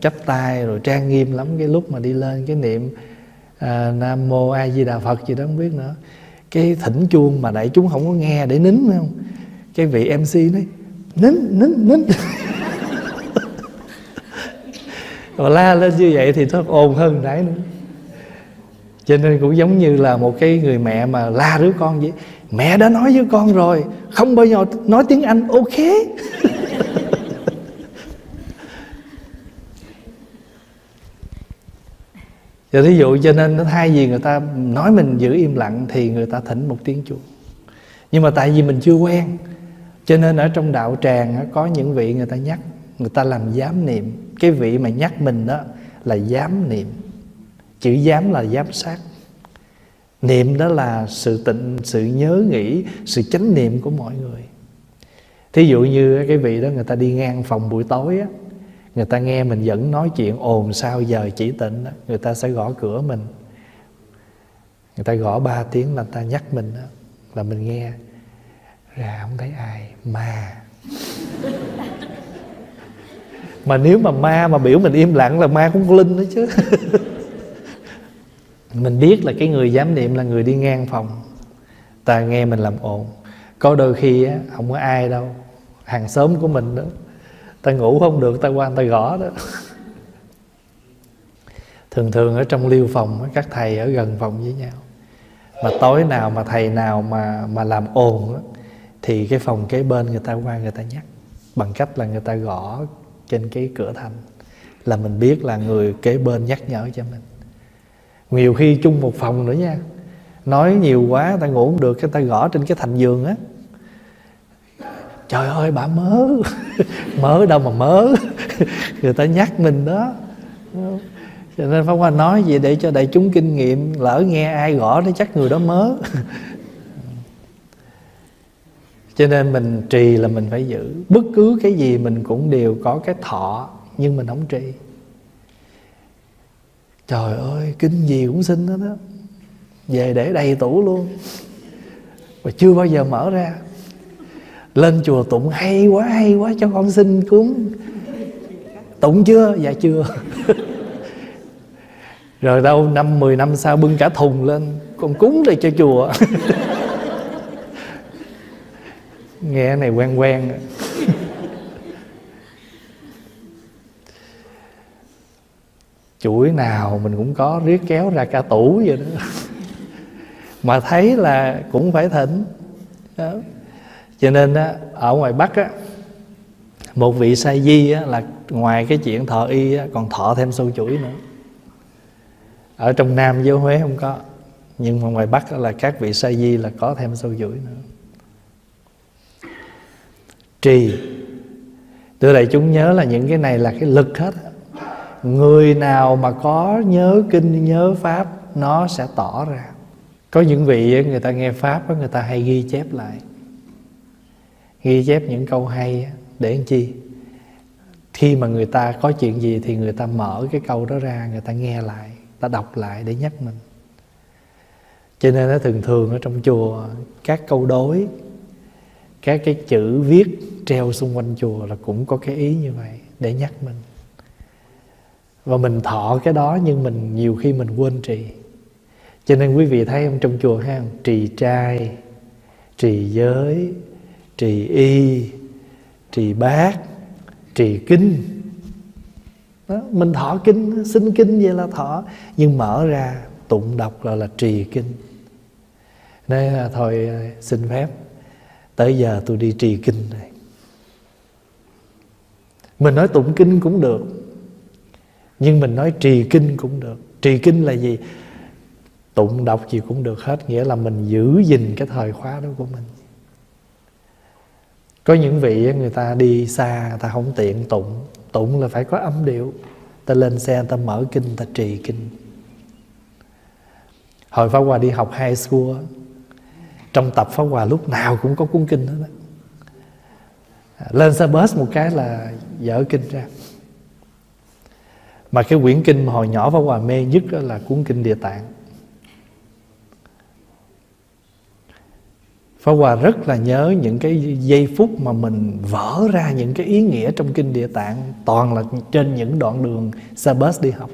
chắp tay rồi trang nghiêm lắm. Cái lúc mà đi lên cái niệm Nam Mô A Di Đà Phật gì đó không biết nữa, cái thỉnh chuông mà đại chúng không có nghe để nín nữa không. Cái vị MC nói nín rồi la lên như vậy thì nó ồn hơn nãy nữa. Cho nên cũng giống như là một cái người mẹ mà la đứa con vậy, mẹ đã nói với con rồi không bao giờ nói tiếng Anh, ok. Giờ thí dụ, cho nên thay vì người ta nói mình giữ im lặng thì người ta thỉnh một tiếng chuông. Nhưng mà tại vì mình chưa quen, cho nên ở trong đạo tràng có những vị người ta nhắc, người ta làm giám niệm. Cái vị mà nhắc mình đó là giám niệm. Chữ giám là giám sát, niệm đó là sự tịnh, sự nhớ nghĩ, sự chánh niệm của mọi người. Thí dụ như cái vị đó người ta đi ngang phòng buổi tối á, người ta nghe mình vẫn nói chuyện ồn sao giờ chỉ tịnh đó, người ta sẽ gõ cửa mình. Người ta gõ 3 tiếng là người ta nhắc mình đó, là mình nghe ra không thấy ai, ma. Mà nếu mà ma mà biểu mình im lặng là ma cũng có linh đó chứ. Mình biết là cái người giám niệm là người đi ngang phòng, ta nghe mình làm ồn. Có đôi khi á, không có ai đâu, hàng xóm của mình đó, ta ngủ không được, ta qua người ta gõ đó. Thường thường ở trong liêu phòng, các thầy ở gần phòng với nhau, mà tối nào mà thầy nào mà làm ồn đó, thì cái phòng kế bên người ta qua người ta nhắc, bằng cách là người ta gõ trên cái cửa thành, là mình biết là người kế bên nhắc nhở cho mình. Nhiều khi chung một phòng nữa nha, nói nhiều quá ta ngủ không được, cái ta gõ trên cái thành giường á, trời ơi bà mớ. Mớ đâu mà mớ. Người ta nhắc mình đó. Cho nên Pháp Hòa nói vậy để cho đại chúng kinh nghiệm, lỡ nghe ai gõ nó chắc người đó mớ. Cho nên mình trì là mình phải giữ. Bất cứ cái gì mình cũng đều có cái thọ, nhưng mình không trì. Trời ơi, kinh gì cũng xin hết đó, về để đầy tủ luôn, mà chưa bao giờ mở ra. Lên chùa tụng hay quá cho con xin cúng. Tụng chưa? Dạ chưa. Rồi đâu 5-10 năm sau bưng cả thùng lên, con cúng để cho chùa. Nghe cái này quen quen. Chuỗi nào mình cũng có, riết kéo ra cả tủ vậy đó. Mà thấy là cũng phải thỉnh đó. Cho nên á, ở ngoài Bắc á, một vị sa di á, là ngoài cái chuyện thọ y á, còn thọ thêm sâu chuỗi nữa. Ở trong Nam với Huế không có, nhưng mà ngoài Bắc á, là các vị sa di là có thêm sâu chuỗi nữa. Trì, thưa đại chúng nhớ là những cái này là cái lực hết á. Người nào mà có nhớ kinh nhớ pháp nó sẽ tỏ ra. Có những vị người ta nghe pháp người ta hay ghi chép lại, ghi chép những câu hay để làm chi? Khi mà người ta có chuyện gì thì người ta mở cái câu đó ra, người ta nghe lại, ta đọc lại để nhắc mình. Cho nên nó thường thường ở trong chùa, các câu đối, các cái chữ viết treo xung quanh chùa là cũng có cái ý như vậy để nhắc mình. Và mình thọ cái đó, nhưng mình nhiều khi mình quên trì. Cho nên quý vị thấy không, trong chùa ha, trì trai, trì giới, trì y, trì bát, trì kinh đó. Mình thọ kinh, xin kinh vậy là thọ, nhưng mở ra tụng đọc là trì kinh. Nên là thôi xin phép, tới giờ tôi đi trì kinh này. Mình nói tụng kinh cũng được, nhưng mình nói trì kinh cũng được. Trì kinh là gì? Tụng đọc gì cũng được hết, nghĩa là mình giữ gìn cái thời khóa đó của mình. Có những vị người ta đi xa, người ta không tiện tụng. Tụng là phải có âm điệu. Ta lên xe, ta mở kinh, ta trì kinh. Hồi Pháp Hòa đi học high school, trong tập Pháp Hòa lúc nào cũng có cuốn kinh hết đó. Lên xe bus một cái là dở kinh ra. Mà cái quyển kinh mà hồi nhỏ Pháp Hòa mê nhất đó là cuốn kinh Địa Tạng. Pháp Hòa rất là nhớ những cái giây phút mà mình vỡ ra những cái ý nghĩa trong kinh Địa Tạng, toàn là trên những đoạn đường xe bus đi học.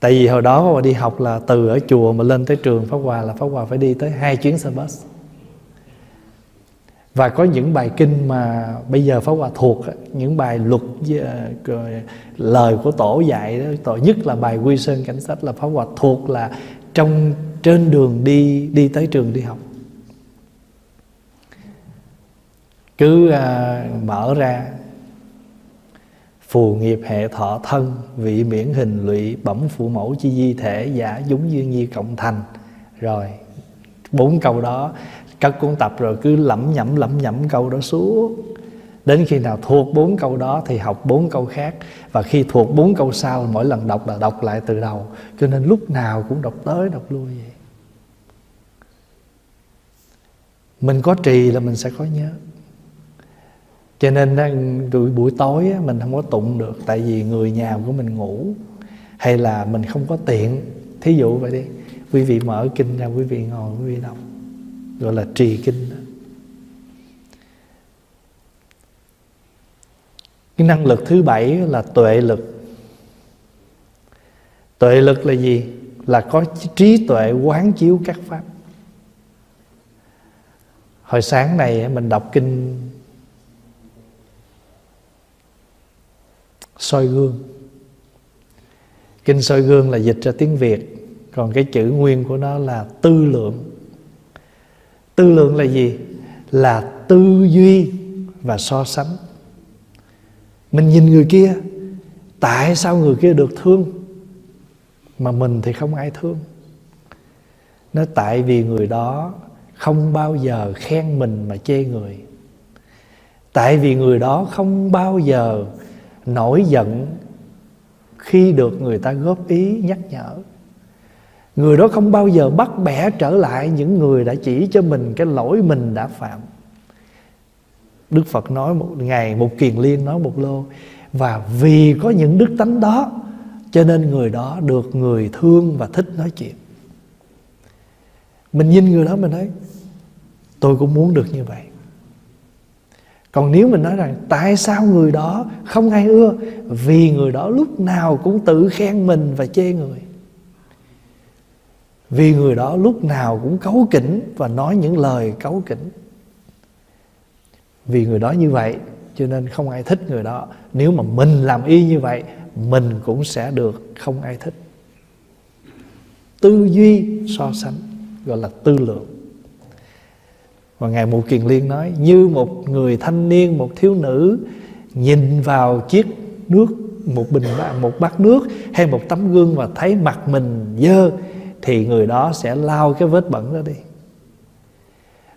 Tại vì hồi đó Pháp Hòa đi học là từ ở chùa mà lên tới trường Pháp Hòa là Pháp Hòa phải đi tới 2 chuyến xe bus. Và có những bài kinh mà bây giờ Pháp Hòa thuộc, những bài luật lời của tổ dạy đó, tổ nhất là bài Quy Sơn Cảnh Sách là Pháp Hòa thuộc là trong trên đường đi tới trường đi học. Cứ mở ra: phù nghiệp hệ thọ thân, vị miễn hình lụy, bẩm phụ mẫu chi di thể, giả dúng duyên nhi cộng thành. Rồi 4 câu đó cất cuốn tập rồi cứ lẩm nhẩm câu đó suốt. Đến khi nào thuộc 4 câu đó thì học 4 câu khác. Và khi thuộc 4 câu sau, mỗi lần đọc là đọc lại từ đầu. Cho nên lúc nào cũng đọc tới đọc lui vậy. Mình có trì là mình sẽ có nhớ. Cho nên buổi tối mình không có tụng được, tại vì người nhà của mình ngủ, hay là mình không có tiện. Thí dụ vậy đi, quý vị mở kinh ra, quý vị ngồi, quý vị đọc, gọi là trì kinh đó. Cái năng lực thứ 7 là tuệ lực. Tuệ lực là gì? Là có trí tuệ quán chiếu các pháp. Hồi sáng này mình đọc kinh soi gương. Kinh soi gương là dịch ra tiếng Việt, còn cái chữ nguyên của nó là tư lượng. Tư lượng là gì? Là tư duy và so sánh. Mình nhìn người kia, tại sao người kia được thương mà mình thì không ai thương? Nó tại vì người đó không bao giờ khen mình mà chê người. Tại vì người đó không bao giờ nổi giận khi được người ta góp ý nhắc nhở. Người đó không bao giờ bắt bẻ trở lại những người đã chỉ cho mình cái lỗi mình đã phạm. Đức Phật nói một ngày, Mục Kiền Liên nói một lô, và vì có những đức tánh đó cho nên người đó được người thương và thích nói chuyện. Mình nhìn người đó mình nói tôi cũng muốn được như vậy. Còn nếu mình nói rằng tại sao người đó không ai ưa, vì người đó lúc nào cũng tự khen mình và chê người, vì người đó lúc nào cũng cáu kỉnh và nói những lời cáu kỉnh, vì người đó như vậy cho nên không ai thích người đó. Nếu mà mình làm y như vậy, mình cũng sẽ được không ai thích. Tư duy so sánh gọi là tư lượng. Và Ngài Mục Kiền Liên nói như một người thanh niên, một thiếu nữ nhìn vào chiếc nước, một bát nước hay một tấm gương và thấy mặt mình dơ, thì người đó sẽ lau cái vết bẩn đó đi.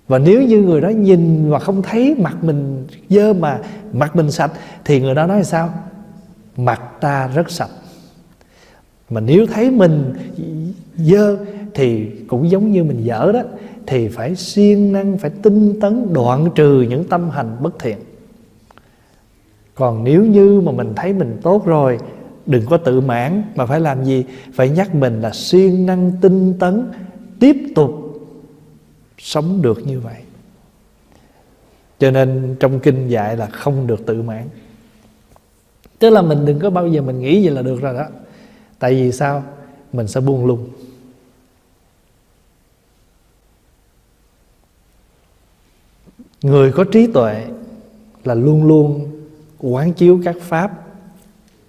Và nếu như người đó nhìn mà không thấy mặt mình dơ mà mặt mình sạch, thì người đó nói sao? Mặt ta rất sạch. Mà nếu thấy mình dơ thì cũng giống như mình dở đó, thì phải siêng năng, phải tinh tấn đoạn trừ những tâm hành bất thiện. Còn nếu như mà mình thấy mình tốt rồi, đừng có tự mãn, mà phải làm gì? Phải nhắc mình là siêng năng tinh tấn, tiếp tục sống được như vậy. Cho nên trong kinh dạy là không được tự mãn. Tức là mình đừng có bao giờ mình nghĩ vậy là được rồi đó. Tại vì sao? Mình sẽ buông lung. Người có trí tuệ là luôn luôn quán chiếu các pháp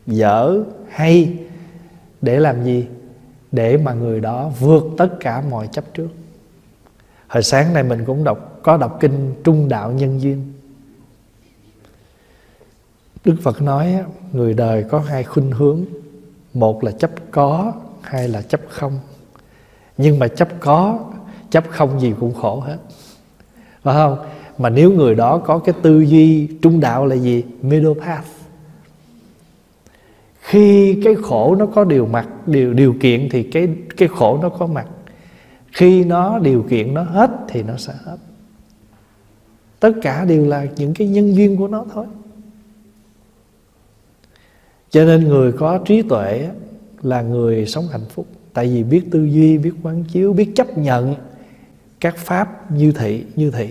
dở hay, để làm gì? Để mà người đó vượt tất cả mọi chấp trước. Hồi sáng này mình cũng có đọc kinh Trung Đạo Nhân Duyên. Đức Phật nói người đời có 2 khuynh hướng, một là chấp có, hai là chấp không. Nhưng mà chấp có, chấp không gì cũng khổ hết, phải không? Mà nếu người đó có cái tư duy trung đạo là gì? Middle path. Khi cái khổ nó có điều kiện thì cái khổ nó có mặt. Khi nó điều kiện nó hết thì nó sẽ hết. Tất cả đều là những cái nhân duyên của nó thôi. Cho nên người có trí tuệ là người sống hạnh phúc. Tại vì biết tư duy, biết quán chiếu, biết chấp nhận các pháp như thị, như thị.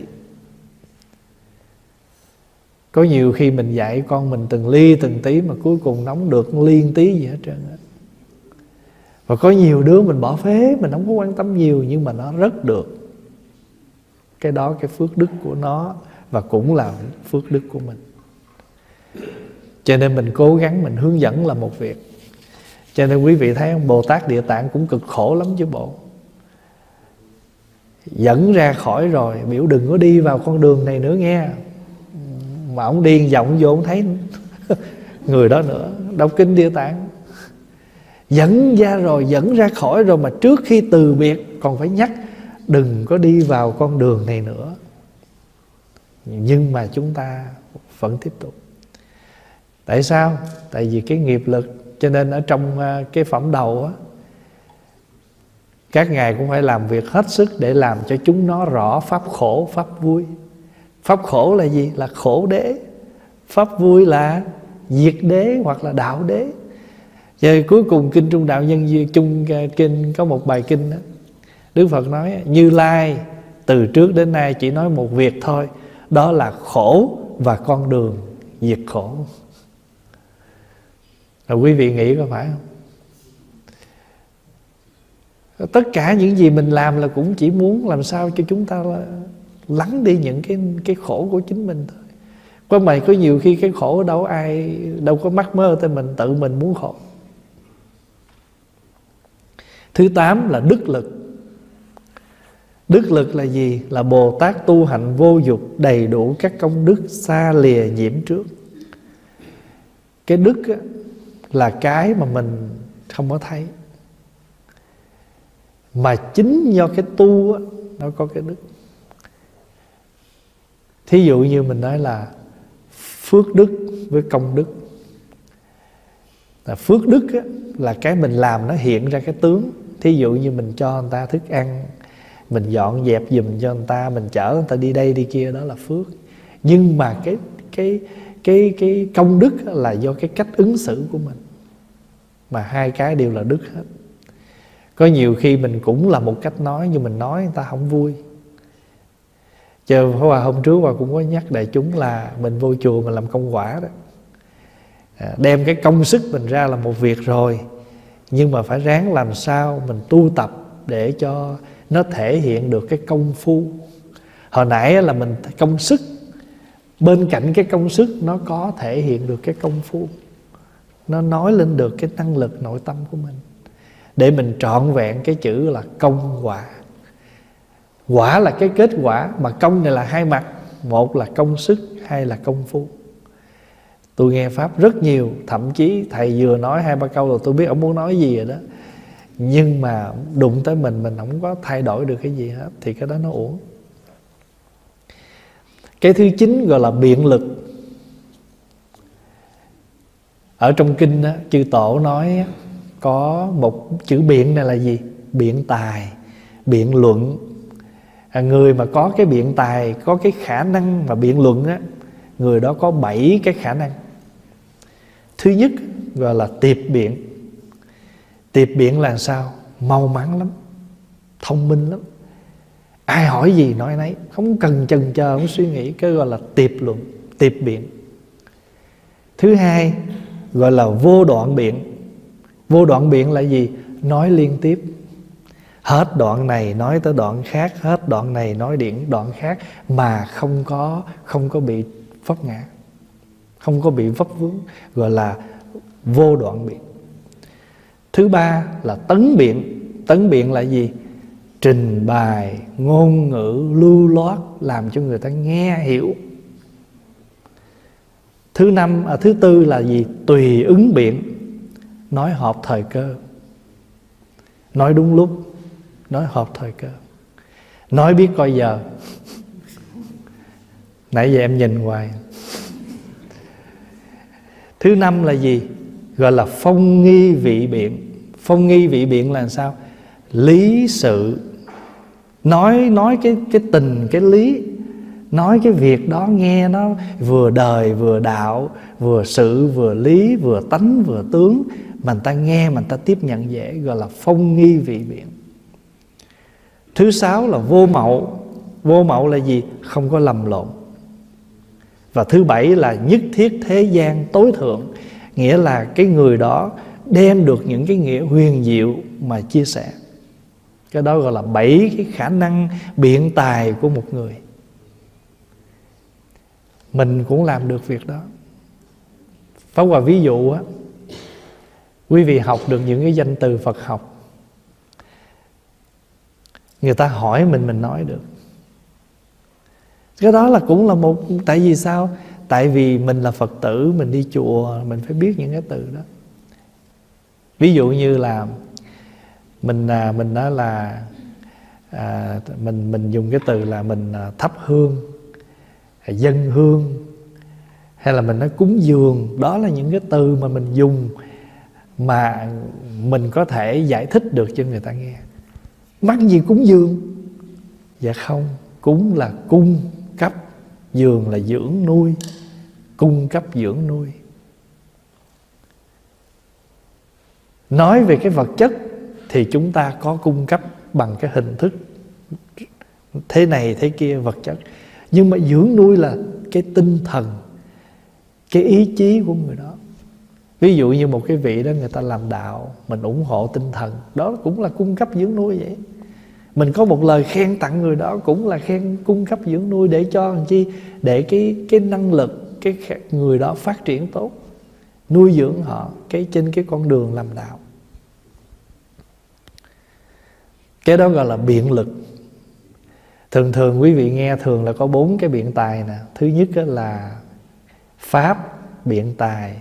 Có nhiều khi mình dạy con mình từng ly từng tí mà cuối cùng nó không được liên tí gì hết trơn á. Và có nhiều đứa mình bỏ phế, mình không có quan tâm nhiều, nhưng mà nó rất được. Cái đó cái phước đức của nó, và cũng là phước đức của mình. Cho nên mình cố gắng, mình hướng dẫn là một việc. Cho nên quý vị thấy không, Bồ Tát Địa Tạng cũng cực khổ lắm chứ bộ. Dẫn ra khỏi rồi, biểu đừng có đi vào con đường này nữa nghe. Mà ông điên giọng vô ông thấy người đó nữa, đọc kinh Địa Tạng. Dẫn ra rồi, dẫn ra khỏi rồi, mà trước khi từ biệt còn phải nhắc đừng có đi vào con đường này nữa. Nhưng mà chúng ta vẫn tiếp tục. Tại sao? Tại vì cái nghiệp lực. Cho nên ở trong cái phẩm đầu á, các ngài cũng phải làm việc hết sức để làm cho chúng nó rõ pháp khổ, pháp vui. Pháp khổ là gì? Là khổ đế. Pháp vui là diệt đế hoặc là đạo đế. Vậy cuối cùng kinh Trung Đạo Nhân Duyên Trung kinh có một bài kinh đó, Đức Phật nói Như Lai từ trước đến nay chỉ nói một việc thôi, đó là khổ và con đường diệt khổ. Rồi quý vị nghĩ có phải không? Tất cả những gì mình làm là cũng chỉ muốn làm sao cho chúng ta lắng đi những cái khổ của chính mình thôi. Có mày có nhiều khi cái khổ đâu ai đâu có mắc mơ tới mình, tự mình muốn khổ. Thứ 8 là đức lực. Đức lực là gì? Là Bồ Tát tu hành vô dục, đầy đủ các công đức, xa lìa nhiễm trước. Cái đức á, là cái mà mình không có thấy, mà chính do cái tu á, nó có cái đức. Thí dụ như mình nói là phước đức với công đức. Là phước đức á, là cái mình làm nó hiện ra cái tướng. Thí dụ như mình cho người ta thức ăn, mình dọn dẹp giùm cho người ta, mình chở người ta đi đây đi kia, đó là phước. Nhưng mà cái công đức là do cái cách ứng xử của mình. Mà hai cái đều là đức hết. Có nhiều khi mình cũng là một cách nói, nhưng mình nói người ta không vui. Chờ hôm trước Hòa cũng có nhắc đại chúng là mình vô chùa mình làm công quả đó, đem cái công sức mình ra là một việc rồi, nhưng mà phải ráng làm sao mình tu tập để cho nó thể hiện được cái công phu. Hồi nãy là mình công sức, bên cạnh cái công sức nó có thể hiện được cái công phu, nó nói lên được cái năng lực nội tâm của mình, để mình trọn vẹn cái chữ là công quả. Quả là cái kết quả, mà công này là hai mặt, một là công sức, hai là công phu. Tôi nghe Pháp rất nhiều, thậm chí thầy vừa nói hai ba câu là tôi biết ông muốn nói gì rồi đó. Nhưng mà đụng tới mình không có thay đổi được cái gì hết, thì cái đó nó uổng. Cái thứ 9 gọi là biện lực. Ở trong kinh đó, chư tổ nói có một chữ biện này là gì? Biện tài, biện luận. Người mà có cái biện tài, có cái khả năng mà biện luận đó, người đó có 7 cái khả năng. Thứ nhất gọi là tiệp biện. Tiệp biện là sao? Mau mắn lắm, thông minh lắm, ai hỏi gì nói nấy, không cần chần chờ, không suy nghĩ. Cái gọi là tiệp luận, tiệp biện. Thứ hai gọi là vô đoạn biện. Vô đoạn biện là gì? Nói liên tiếp, hết đoạn này nói tới đoạn khác, hết đoạn này nói điện đoạn khác, mà không có bị vấp ngã, không có bị vấp vướng, gọi là vô đoạn biện. Thứ ba là tấn biện. Tấn biện là gì? Trình bày, ngôn ngữ, lưu loát, làm cho người ta nghe hiểu. Thứ tư là gì? Tùy ứng biện. Nói hợp thời cơ, nói đúng lúc, nói hợp thời cơ, nói biết coi giờ. Nãy giờ em nhìn hoài. Thứ 5 là gì? Gọi là phong nghi vị biện. Phong nghi vị biện là sao? Lý sự. Nói cái tình, cái lý, Nói cái việc đó nghe nó vừa đời vừa đạo, vừa sự vừa lý, vừa tánh vừa tướng, mà người ta nghe mà người ta tiếp nhận dễ, gọi là phong nghi vị biện. Thứ sáu là vô mậu. Vô mậu là gì? Không có lầm lộn. Và thứ bảy là nhất thiết thế gian tối thượng, nghĩa là cái người đó đem được những cái nghĩa huyền diệu mà chia sẻ. Cái đó gọi là bảy cái khả năng biện tài của một người. Mình cũng làm được việc đó. Pháp Hòa ví dụ á, quý vị học được những cái danh từ Phật học, người ta hỏi mình nói được. Cái đó là cũng là một, tại vì sao? Tại vì mình là Phật tử, mình đi chùa, mình phải biết những cái từ đó. Ví dụ như là mình nói là mình dùng cái từ là mình thắp hương, dân hương, hay là mình nói cúng dường. Đó là những cái từ mà mình dùng mà mình có thể giải thích được cho người ta nghe. Mắc gì cúng dường? Dạ không, cúng là cung cấp, dường là dưỡng nuôi, cung cấp dưỡng nuôi. Nói về cái vật chất thì chúng ta có cung cấp bằng cái hình thức thế này thế kia vật chất, nhưng mà dưỡng nuôi là cái tinh thần, cái ý chí của người đó. Ví dụ như một cái vị đó người ta làm đạo, mình ủng hộ tinh thần, đó cũng là cung cấp dưỡng nuôi vậy. Mình có một lời khen tặng người đó cũng là khen, cung cấp dưỡng nuôi để cho làm chi? Để cái năng lực cái người đó phát triển tốt, nuôi dưỡng họ cái trên cái con đường làm đạo. Cái đó gọi là biện lực. Thường thường quý vị nghe thường là có bốn cái biện tài nè. Thứ nhất là pháp biện tài,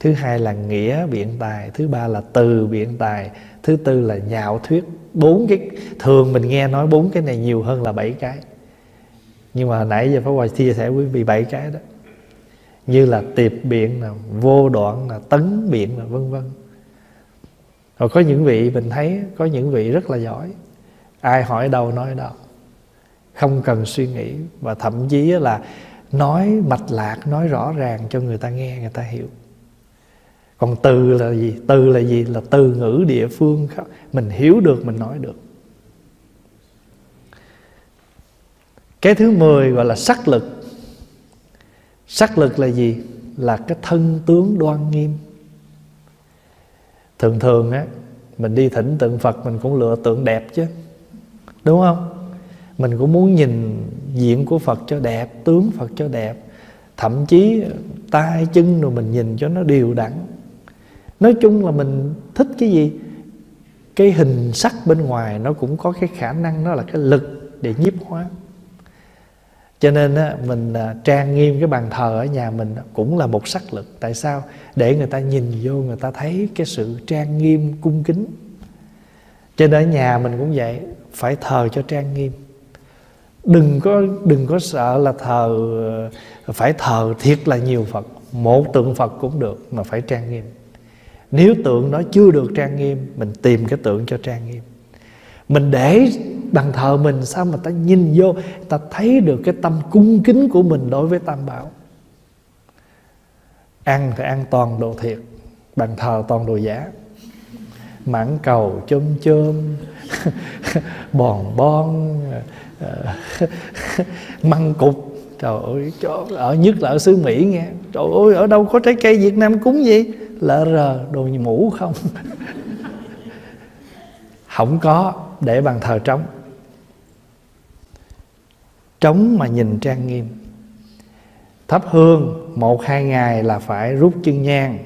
thứ hai là nghĩa biện tài, thứ ba là từ biện tài, thứ tư là nhạo thuyết. Bốn cái thường mình nghe nói bốn cái này nhiều hơn là bảy cái, nhưng mà hồi nãy giờ Pháp Hòa chia sẻ quý vị bảy cái đó, như là tiệp biện nè, vô đoạn nè, tấn biện nè, vân vân. Rồi có những vị mình thấy có những vị rất là giỏi, ai hỏi đâu nói đâu, không cần suy nghĩ, và thậm chí là nói mạch lạc, nói rõ ràng cho người ta nghe, người ta hiểu. Còn từ là gì? Từ là gì? Là từ ngữ địa phương, mình hiểu được, mình nói được. Cái thứ 10 gọi là sắc lực. Sắc lực là gì? Là cái thân tướng đoan nghiêm. Thường thường á, mình đi thỉnh tượng Phật mình cũng lựa tượng đẹp chứ, đúng không? Mình cũng muốn nhìn diện của Phật cho đẹp, tướng Phật cho đẹp, thậm chí tay chân rồi mình nhìn cho nó đều đặn. Nói chung là mình thích cái gì? Cái hình sắc bên ngoài nó cũng có cái khả năng, nó là cái lực để nhiếp hóa. Cho nên á, mình trang nghiêm cái bàn thờ ở nhà mình cũng là một sắc lực. Tại sao? Để người ta nhìn vô, người ta thấy cái sự trang nghiêm, cung kính. Cho nên ở nhà mình cũng vậy, phải thờ cho trang nghiêm. Đừng có sợ là thờ, phải thờ thiệt là nhiều Phật. Một tượng Phật cũng được, mà phải trang nghiêm. Nếu tượng nó chưa được trang nghiêm, mình tìm cái tượng cho trang nghiêm. Mình để bàn thờ mình sao mà ta nhìn vô, ta thấy được cái tâm cung kính của mình đối với Tam Bảo. Ăn thì ăn toàn đồ thiệt, bàn thờ toàn đồ giả. Mãn cầu, chôm chôm, bòn bon, măng cục. Trời ơi, ở nhất là ở xứ Mỹ nghe, trời ơi, ở đâu có trái cây Việt Nam cúng gì? Lỡ rờ, đồ mũ không? Không có, để bàn thờ trống. Trống mà nhìn trang nghiêm. Thắp hương, 1-2 ngày là phải rút chân nhang,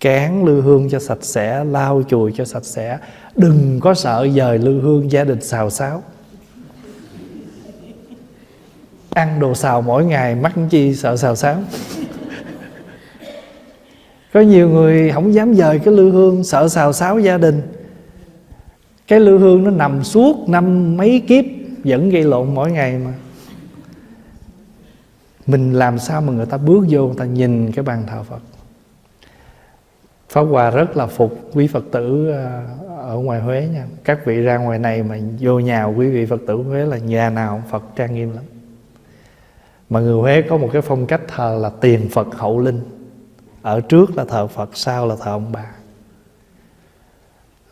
cán lư hương cho sạch sẽ, lau chùi cho sạch sẽ. Đừng có sợ dời lư hương, gia đình xào xáo. Ăn đồ xào mỗi ngày, mắc chi sợ xào xáo. Có nhiều người không dám dời cái lư hương, sợ xào xáo gia đình. Cái lư hương nó nằm suốt năm mấy kiếp, vẫn gây lộn mỗi ngày mà. Mình làm sao mà người ta bước vô, người ta nhìn cái bàn thờ Phật. Pháp Hòa rất là phục quý Phật tử ở ngoài Huế nha. Các vị ra ngoài này mà vô nhà quý vị Phật tử Huế là nhà nào Phật trang nghiêm lắm. Mà người Huế có một cái phong cách thờ là tiền Phật hậu linh. Ở trước là thờ Phật, sau là thờ ông bà.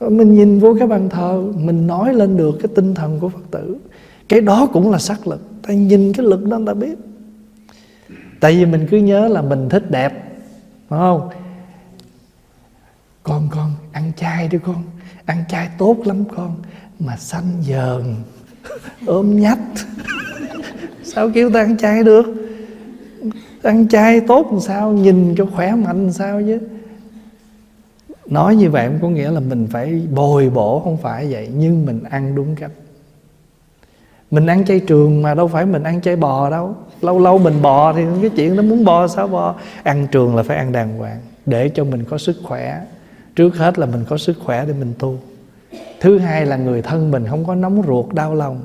Mình nhìn vô cái bàn thờ, mình nói lên được cái tinh thần của Phật tử. Cái đó cũng là sắc lực. Ta nhìn cái lực đó người ta biết. Tại vì mình cứ nhớ là mình thích đẹp, phải không? Con ăn chay đi con. Ăn chay tốt lắm con. Mà xanh dờn, ốm nhách. Sao kêu ta ăn chay được? Ăn chay tốt làm sao, nhìn cho khỏe mạnh làm sao chứ. Nói như vậy cũng có nghĩa là mình phải bồi bổ, không phải vậy. Nhưng mình ăn đúng cách. Mình ăn chay trường mà đâu phải mình ăn chay bò đâu. Lâu lâu mình bò thì cái chuyện nó muốn bò sao bò. Ăn trường là phải ăn đàng hoàng, để cho mình có sức khỏe. Trước hết là mình có sức khỏe để mình tu. Thứ hai là người thân mình không có nóng ruột đau lòng.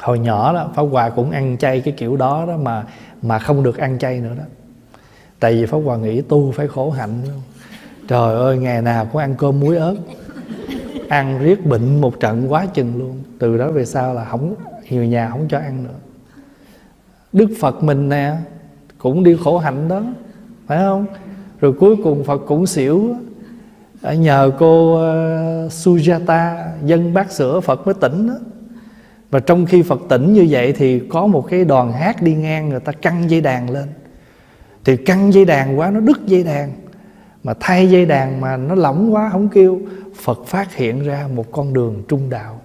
Hồi nhỏ đó Pháp Hòa cũng ăn chay cái kiểu đó đó, mà không được ăn chay nữa đó. Tại vì Pháp Hòa nghĩ tu phải khổ hạnh. Trời ơi, ngày nào cũng ăn cơm muối ớt. Ăn riết bệnh một trận quá chừng luôn. Từ đó về sau là không, nhiều nhà không cho ăn nữa. Đức Phật mình nè cũng đi khổ hạnh đó, phải không? Rồi cuối cùng Phật cũng xỉu. Nhờ cô Sujata dân bát sữa Phật mới tỉnh đó. Và trong khi Phật tỉnh như vậy thì có một cái đoàn hát đi ngang, người ta căng dây đàn lên. Thì căng dây đàn quá nó đứt dây đàn. Mà thay dây đàn mà nó lỏng quá không kêu. Phật phát hiện ra một con đường trung đạo.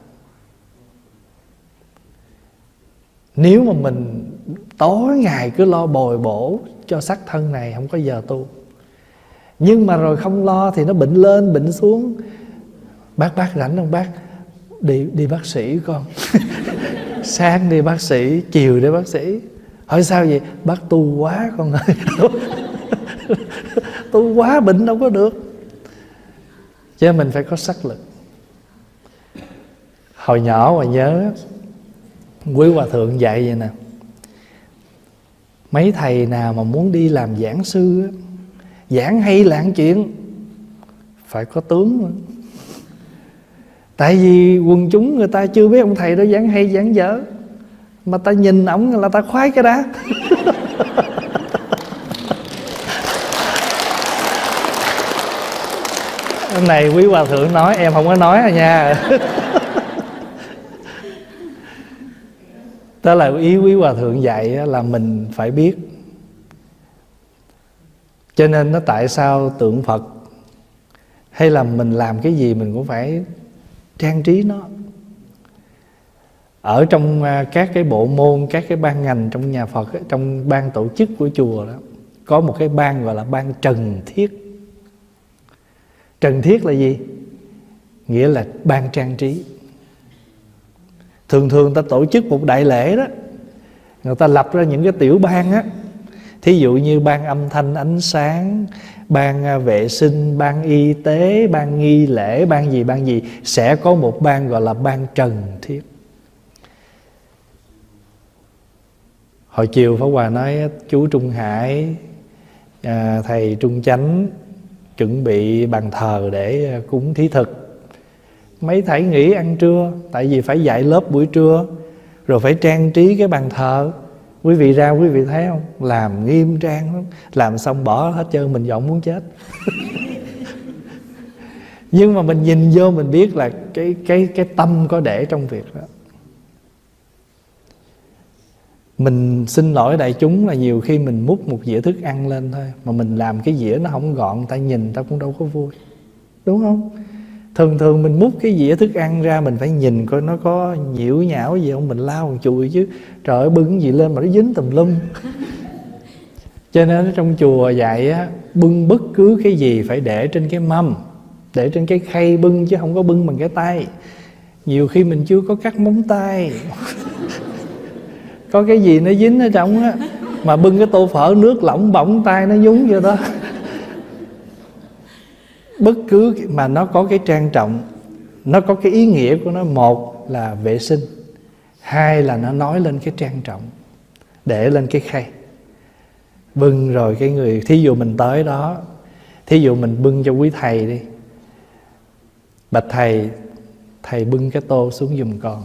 Nếu mà mình tối ngày cứ lo bồi bổ cho sắc thân này, không có giờ tu. Nhưng mà rồi không lo thì nó bệnh lên bệnh xuống. Bác rảnh không bác? Đi bác sĩ con. Sáng đi bác sĩ, chiều đi bác sĩ. Hỏi sao vậy? Bác tu quá con ơi. Tu quá bệnh đâu có được. Chứ mình phải có sắc lực. Hồi nhỏ mà nhớ quý hòa thượng dạy vậy nè. Mấy thầy nào mà muốn đi làm giảng sư, giảng hay là ăn chuyện, phải có tướng nữa. Tại vì quần chúng người ta chưa biết ông thầy đó giảng hay giảng dở, mà ta nhìn ổng là ta khoái cái đá. Hôm nay quý hòa thượng nói, em không có nói à nha. Đó là ý quý hòa thượng dạy là mình phải biết. Cho nên nó tại sao tượng Phật hay là mình làm cái gì mình cũng phải trang trí nó. Ở trong các cái bộ môn, các cái ban ngành trong nhà Phật, trong ban tổ chức của chùa đó, có một cái ban gọi là ban trần thiết. Trần thiết là gì? Nghĩa là ban trang trí. Thường thường ta tổ chức một đại lễ đó, người ta lập ra những cái tiểu ban á. Thí dụ như ban âm thanh ánh sáng, ban vệ sinh, ban y tế, ban nghi lễ, ban gì. Sẽ có một ban gọi là ban trần thiết. Hồi chiều Pháp Hòa nói chú Trung Hải, thầy Trung Chánh chuẩn bị bàn thờ để cúng thí thực. Mấy thầy nghỉ ăn trưa, tại vì phải dạy lớp buổi trưa, rồi phải trang trí cái bàn thờ. Quý vị ra quý vị thấy không? Làm nghiêm trang lắm. Làm xong bỏ hết trơn, mình giọng muốn chết. Nhưng mà mình nhìn vô mình biết là cái tâm có để trong việc đó. Mình xin lỗi đại chúng là nhiều khi mình múc một dĩa thức ăn lên thôi, mà mình làm cái dĩa nó không gọn, ta nhìn ta cũng đâu có vui, đúng không? Thường mình múc cái dĩa thức ăn ra, mình phải nhìn coi nó có nhiễu nhão gì không, mình lau chùi chứ. Trời ơi, bưng gì lên mà nó dính tùm lum. Cho nên trong chùa dạy á, bưng bất cứ cái gì phải để trên cái mâm, để trên cái khay bưng, chứ không có bưng bằng cái tay. Nhiều khi mình chưa có cắt móng tay. Có cái gì nó dính ở trong á, mà bưng cái tô phở nước lỏng bỏng tay nó nhúng vô đó. Bất cứ mà nó có cái trang trọng, nó có cái ý nghĩa của nó. Một là vệ sinh, hai là nó nói lên cái trang trọng. Để lên cái khay, bưng rồi cái người, thí dụ mình tới đó, thí dụ mình bưng cho quý thầy đi. Bạch thầy, thầy bưng cái tô xuống giùm con.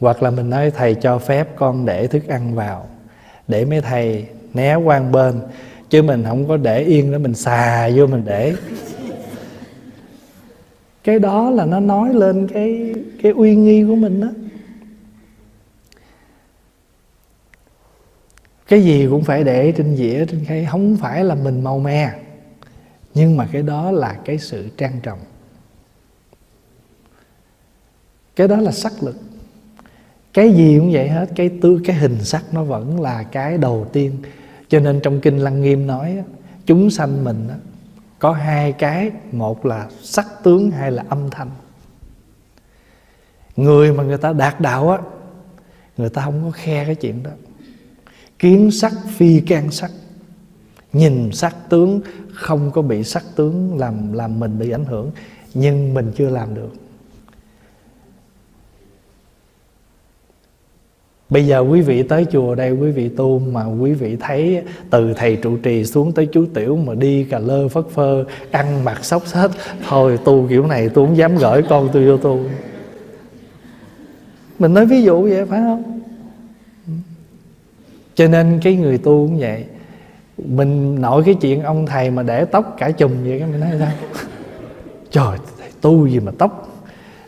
Hoặc là mình nói thầy cho phép con để thức ăn vào, để mấy thầy né qua bên, chứ mình không có để yên đó, mình xà vô mình để. Cái đó là nó nói lên cái uy nghi của mình đó. Cái gì cũng phải để trên dĩa, trên khay, không phải là mình màu me, nhưng mà cái đó là cái sự trang trọng, cái đó là sắc lực. Cái gì cũng vậy hết, cái hình sắc nó vẫn là cái đầu tiên. Cho nên trong Kinh Lăng Nghiêm nói chúng sanh mình có hai cái, một là sắc tướng, hai là âm thanh. Người mà người ta đạt đạo á, người ta không có khe cái chuyện đó. Kiến sắc phi can sắc, nhìn sắc tướng không có bị sắc tướng làm mình bị ảnh hưởng, nhưng mình chưa làm được. Bây giờ quý vị tới chùa đây, quý vị tu mà quý vị thấy từ thầy trụ trì xuống tới chú tiểu mà đi cà lơ phất phơ, ăn mặc xốc xếch, thôi tu kiểu này tôi không dám gửi con tôi vô tu. Mình nói ví dụ vậy phải không? Cho nên cái người tu cũng vậy. Mình nói cái chuyện ông thầy mà để tóc cả chùm vậy, cái mình nói sao? Trời, tu gì mà tóc.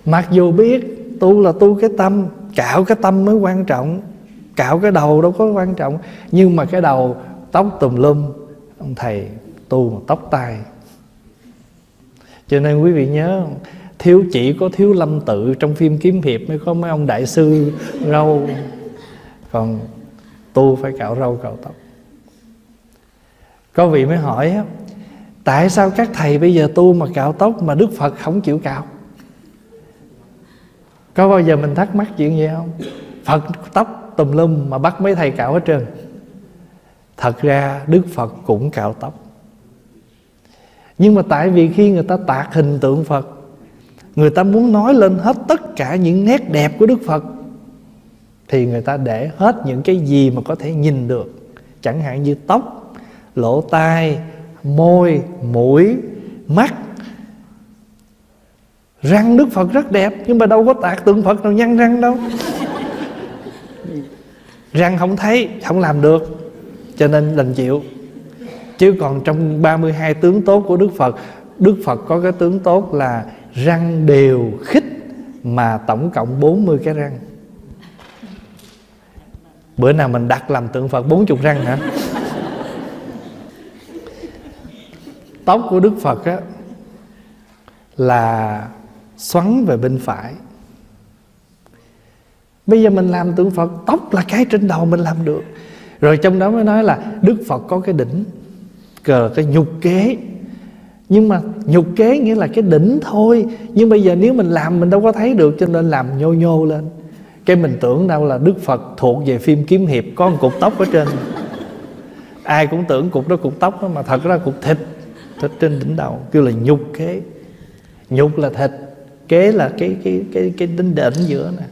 Mặc dù biết tu là tu cái tâm, cạo cái tâm mới quan trọng, cạo cái đầu đâu có quan trọng, nhưng mà cái đầu tóc tùm lum, ông thầy tu mà tóc tai. Cho nên quý vị nhớ, chỉ có thiếu Lâm Tự trong phim kiếm hiệp mới có mấy ông đại sư râu, còn tu phải cạo râu cạo tóc. Có vị mới hỏi tại sao các thầy bây giờ tu mà cạo tóc mà Đức Phật không chịu cạo? Có bao giờ mình thắc mắc chuyện gì không? Phật tóc tùm lum mà bắt mấy thầy cạo hết trơn. Thật ra Đức Phật cũng cạo tóc, nhưng mà tại vì khi người ta tạc hình tượng Phật, người ta muốn nói lên hết tất cả những nét đẹp của Đức Phật, thì người ta để hết những cái gì mà có thể nhìn được, chẳng hạn như tóc, lỗ tai, môi, mũi, mắt. Răng Đức Phật rất đẹp, nhưng mà đâu có tạc tượng Phật nào nhăn răng đâu. Răng không thấy, không làm được, cho nên đành chịu. Chứ còn trong 32 tướng tốt của Đức Phật, Đức Phật có cái tướng tốt là răng đều khít, mà tổng cộng 40 cái răng. Bữa nào mình đặt làm tượng Phật 40 răng hả? Tóc của Đức Phật á là xoắn về bên phải. Bây giờ mình làm tượng Phật, tóc là cái trên đầu mình làm được. Rồi trong đó mới nói là Đức Phật có cái đỉnh, cờ cái nhục kế. Nhưng mà nhục kế nghĩa là cái đỉnh thôi, nhưng bây giờ nếu mình làm mình đâu có thấy được, cho nên làm nhô nhô lên. Cái mình tưởng đâu là Đức Phật thuộc về phim kiếm hiệp, có một cục tóc ở trên. Ai cũng tưởng cục đó cục tóc đó, mà thật ra cục thịt, thịt trên đỉnh đầu, kêu là nhục kế. Nhục là thịt, kế là cái đinh đỉnh giữa nè,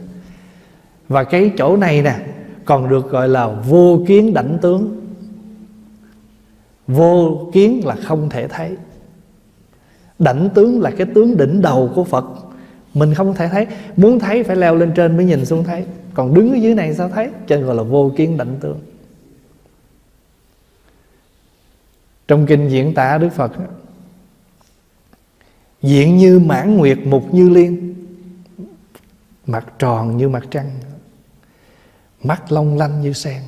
và cái chỗ này nè còn được gọi là vô kiến đảnh tướng. Vô kiến là không thể thấy, đảnh tướng là cái tướng đỉnh đầu của Phật, mình không thể thấy. Muốn thấy phải leo lên trên mới nhìn xuống thấy, còn đứng ở dưới này sao thấy, cho nên gọi là vô kiến đảnh tướng. Trong kinh diễn tả Đức Phật: diện như mãn nguyệt mục như liên, mặt tròn như mặt trăng, mắt long lanh như sen.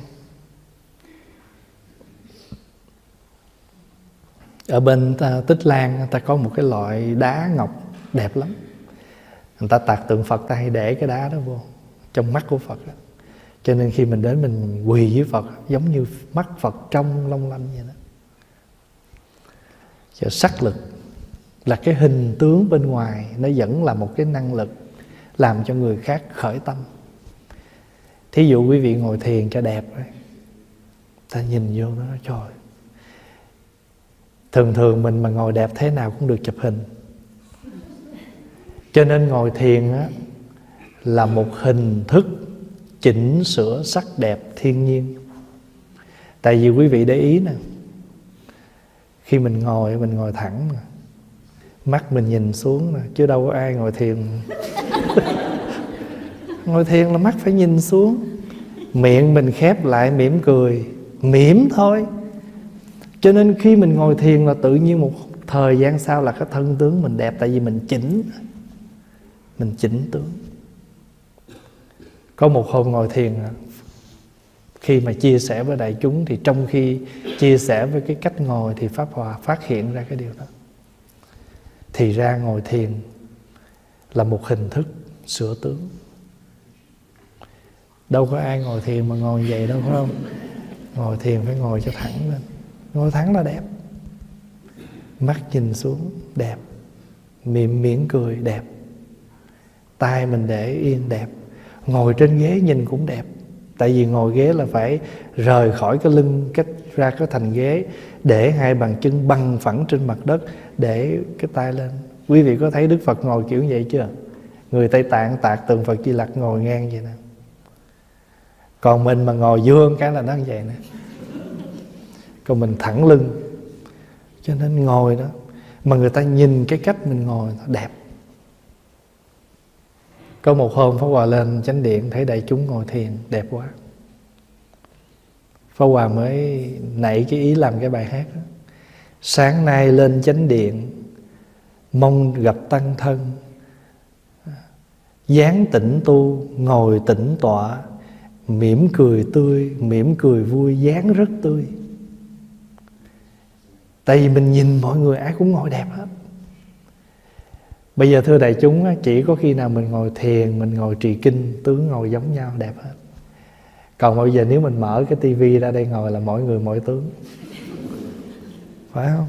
Ở bên Tích Lan người ta có một cái loại đá ngọc đẹp lắm, người ta tạc tượng Phật, ta hay để cái đá đó vô trong mắt của Phật đó. Cho nên khi mình đến mình quỳ với Phật, giống như mắt Phật trong long lanh vậy đó. Cho sắc lực là cái hình tướng bên ngoài, nó vẫn là một cái năng lực làm cho người khác khởi tâm. Thí dụ quý vị ngồi thiền cho đẹp, ta nhìn vô nó nói trời. Thường thường mình mà ngồi đẹp thế nào cũng được chụp hình, cho nên ngồi thiền á là một hình thức chỉnh sửa sắc đẹp thiên nhiên. Tại vì quý vị để ý nè, khi mình ngồi thẳng nè, mắt mình nhìn xuống nè, chứ đâu có ai ngồi thiền ngồi thiền là mắt phải nhìn xuống, miệng mình khép lại mỉm cười, mỉm thôi. Cho nên khi mình ngồi thiền là tự nhiên một thời gian sau là cái thân tướng mình đẹp, tại vì mình chỉnh, mình chỉnh tướng. Có một hôm ngồi thiền, khi mà chia sẻ với đại chúng, thì trong khi chia sẻ với cái cách ngồi thì Pháp Hòa phát hiện ra cái điều đó. Thì ra ngồi thiền là một hình thức sửa tướng. Đâu có ai ngồi thiền mà ngồi vậy đâu, phải không? Ngồi thiền phải ngồi cho thẳng lên. Ngồi thẳng là đẹp. Mắt nhìn xuống đẹp. Miệng miễn cười đẹp. Tai mình để yên đẹp. Ngồi trên ghế nhìn cũng đẹp. Tại vì ngồi ghế là phải rời khỏi cái lưng cách ra cái thành ghế, để hai bàn chân bằng phẳng trên mặt đất, để cái tay lên. Quý vị có thấy Đức Phật ngồi kiểu vậy chưa? Người Tây Tạng tạc tượng Phật Di Lặc ngồi ngang vậy nè. Còn mình mà ngồi dương cái là nó như vậy nè. Còn mình thẳng lưng. Cho nên ngồi đó, mà người ta nhìn cái cách mình ngồi nó đẹp. Có một hôm Pháp Hòa lên chánh điện, thấy đại chúng ngồi thiền đẹp quá. Pháp Hòa mới nảy cái ý làm cái bài hát đó. Sáng nay lên chánh điện, mong gặp tăng thân, dáng tĩnh tu, ngồi tĩnh tọa, mỉm cười tươi, mỉm cười vui, dáng rất tươi. Tại vì mình nhìn mọi người ai cũng ngồi đẹp hết. Bây giờ thưa đại chúng, chỉ có khi nào mình ngồi thiền, mình ngồi trì kinh, tướng ngồi giống nhau đẹp hết. Còn bây giờ nếu mình mở cái tivi ra đây ngồi là mỗi người mỗi tướng, phải không?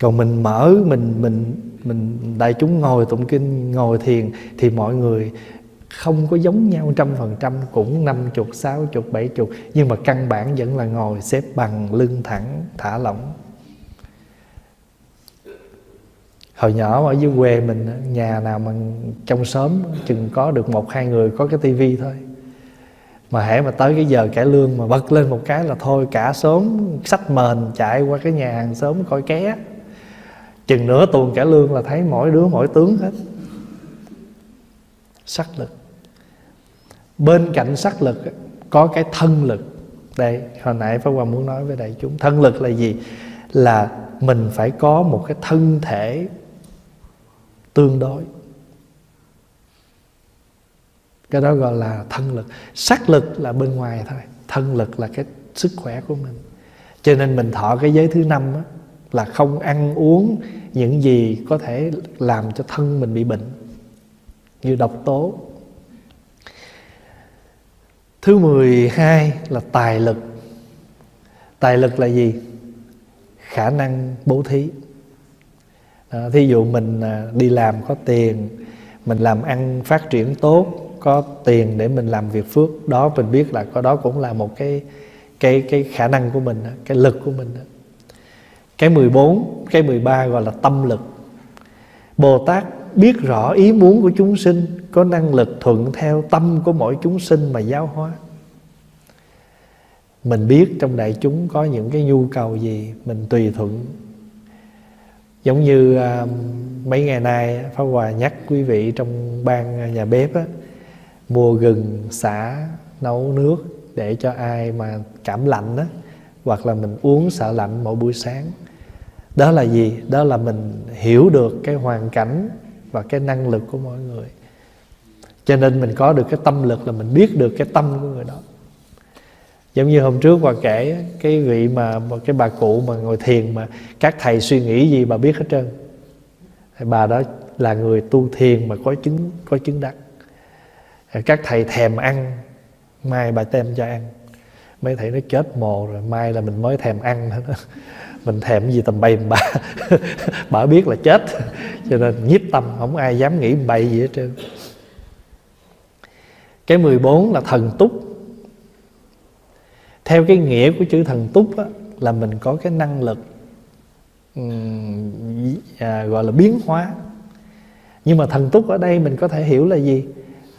Còn mình mở, mình đại chúng ngồi tụng kinh, ngồi thiền thì mọi người không có giống nhau 100%, cũng 50, 60, 70, nhưng mà căn bản vẫn là ngồi xếp bằng, lưng thẳng, thả lỏng. Hồi nhỏ ở dưới quê mình, nhà nào mà trong xóm chừng có được 1-2 người có cái tivi thôi. Mà hễ mà tới cái giờ cải lương mà bật lên một cái là thôi cả xóm xách mền chạy qua cái nhà hàng xóm coi ké. Chừng nửa tuần cải lương là thấy mỗi đứa mỗi tướng hết. Sắc lực. Bên cạnh sắc lực có cái thân lực. Đây, hồi nãy Pháp Hòa muốn nói với đại chúng, thân lực là gì? Là mình phải có một cái thân thể tương đối. Cái đó gọi là thân lực. Sắc lực là bên ngoài thôi, thân lực là cái sức khỏe của mình. Cho nên mình thọ cái giới thứ 5 đó, là không ăn uống những gì có thể làm cho thân mình bị bệnh, như độc tố. Thứ 12 là tài lực. Tài lực là gì? Khả năng bố thí. Thí dụ mình đi làm có tiền, mình làm ăn phát triển tốt, có tiền để mình làm việc phước, đó mình biết là có, đó cũng là một cái khả năng của mình, cái lực của mình. Cái 14, cái 13 gọi là tâm lực. Bồ Tát biết rõ ý muốn của chúng sinh, có năng lực thuận theo tâm của mỗi chúng sinh mà giáo hóa. Mình biết trong đại chúng có những cái nhu cầu gì, mình tùy thuận. Giống như mấy ngày nay Pháp Hòa nhắc quý vị trong ban nhà bếp á, mua gừng, xả, nấu nước để cho ai mà cảm lạnh á, hoặc là mình uống xả lạnh mỗi buổi sáng. Đó là gì? Đó là mình hiểu được cái hoàn cảnh và cái năng lực của mọi người. Cho nên mình có được cái tâm lực là mình biết được cái tâm của người đó. Giống như hôm trước Hòa kể cái vị mà cái bà cụ mà ngồi thiền mà các thầy suy nghĩ gì bà biết hết trơn. Bà đó là người tu thiền mà có chứng đắc. Các thầy thèm ăn, mai bà đem cho ăn. Mấy thầy nó chết mồ rồi, mai là mình mới thèm ăn đó. Mình thèm gì tầm bậy bà. Bà biết là chết. Cho nên nhiếp tâm, không ai dám nghĩ bậy gì hết trơn. Cái 14 là thần túc. Theo cái nghĩa của chữ thần túc á, là mình có cái năng lực gọi là biến hóa. Nhưng mà thần túc ở đây mình có thể hiểu là gì?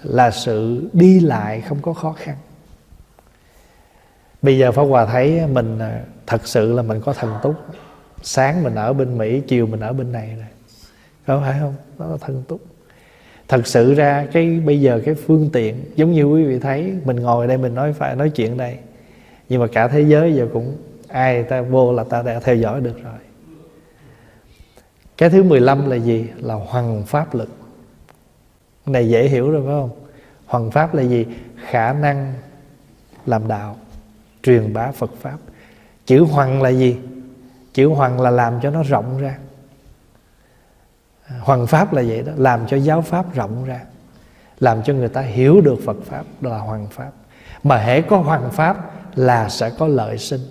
Là sự đi lại không có khó khăn. Bây giờ Pháp Hòa thấy mình thật sự là mình có thần túc. Sáng mình ở bên Mỹ, chiều mình ở bên này rồi. Có phải không? Đó là thần túc. Thật sự ra bây giờ cái phương tiện, giống như quý vị thấy mình ngồi đây mình nói chuyện đây, nhưng mà cả thế giới giờ cũng ai ta vô là ta đã theo dõi được rồi. Cái thứ 15 là gì? Là hoằng pháp lực. Cái này dễ hiểu rồi phải không? Hoằng pháp là gì? Khả năng làm đạo, truyền bá Phật pháp. Chữ hoằng là gì? Chữ hoằng là làm cho nó rộng ra. Hoằng pháp là vậy đó, làm cho giáo pháp rộng ra, làm cho người ta hiểu được Phật pháp, đó là hoằng pháp. Mà hễ có hoằng pháp là sẽ có lợi sinh.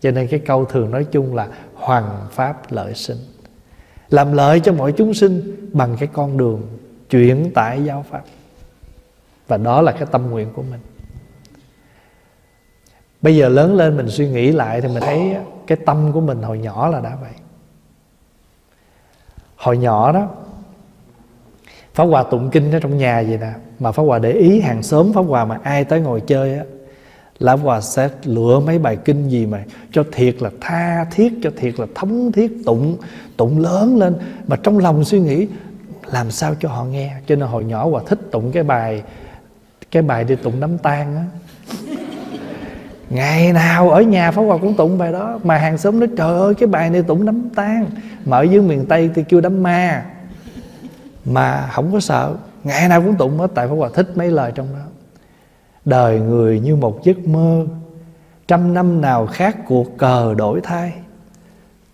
Cho nên cái câu thường nói chung là hoằng pháp lợi sinh, làm lợi cho mọi chúng sinh bằng cái con đường chuyển tải giáo pháp. Và đó là cái tâm nguyện của mình. Bây giờ lớn lên mình suy nghĩ lại thì mình thấy cái tâm của mình hồi nhỏ là đã vậy. Hồi nhỏ đó, Pháp Hòa tụng kinh ở trong nhà vậy nè, mà Pháp Hòa để ý hàng xóm Pháp Hòa mà ai tới ngồi chơi á, là Pháp Hòa sẽ lựa mấy bài kinh gì mà cho thiệt là tha thiết, cho thiệt là thống thiết, tụng lớn lên. Mà trong lòng suy nghĩ làm sao cho họ nghe. Cho nên hồi nhỏ Hòa thích tụng cái bài đi tụng đám tang á. Ngày nào ở nhà Pháp Hòa cũng tụng bài đó. Mà hàng xóm nói trời ơi cái bài này tụng đám tang, mà ở dưới miền Tây thì kêu đám ma. Mà không có sợ, ngày nào cũng tụng hết. Tại Pháp Hòa thích mấy lời trong đó. Đời người như một giấc mơ, trăm năm nào khác cuộc cờ đổi thay,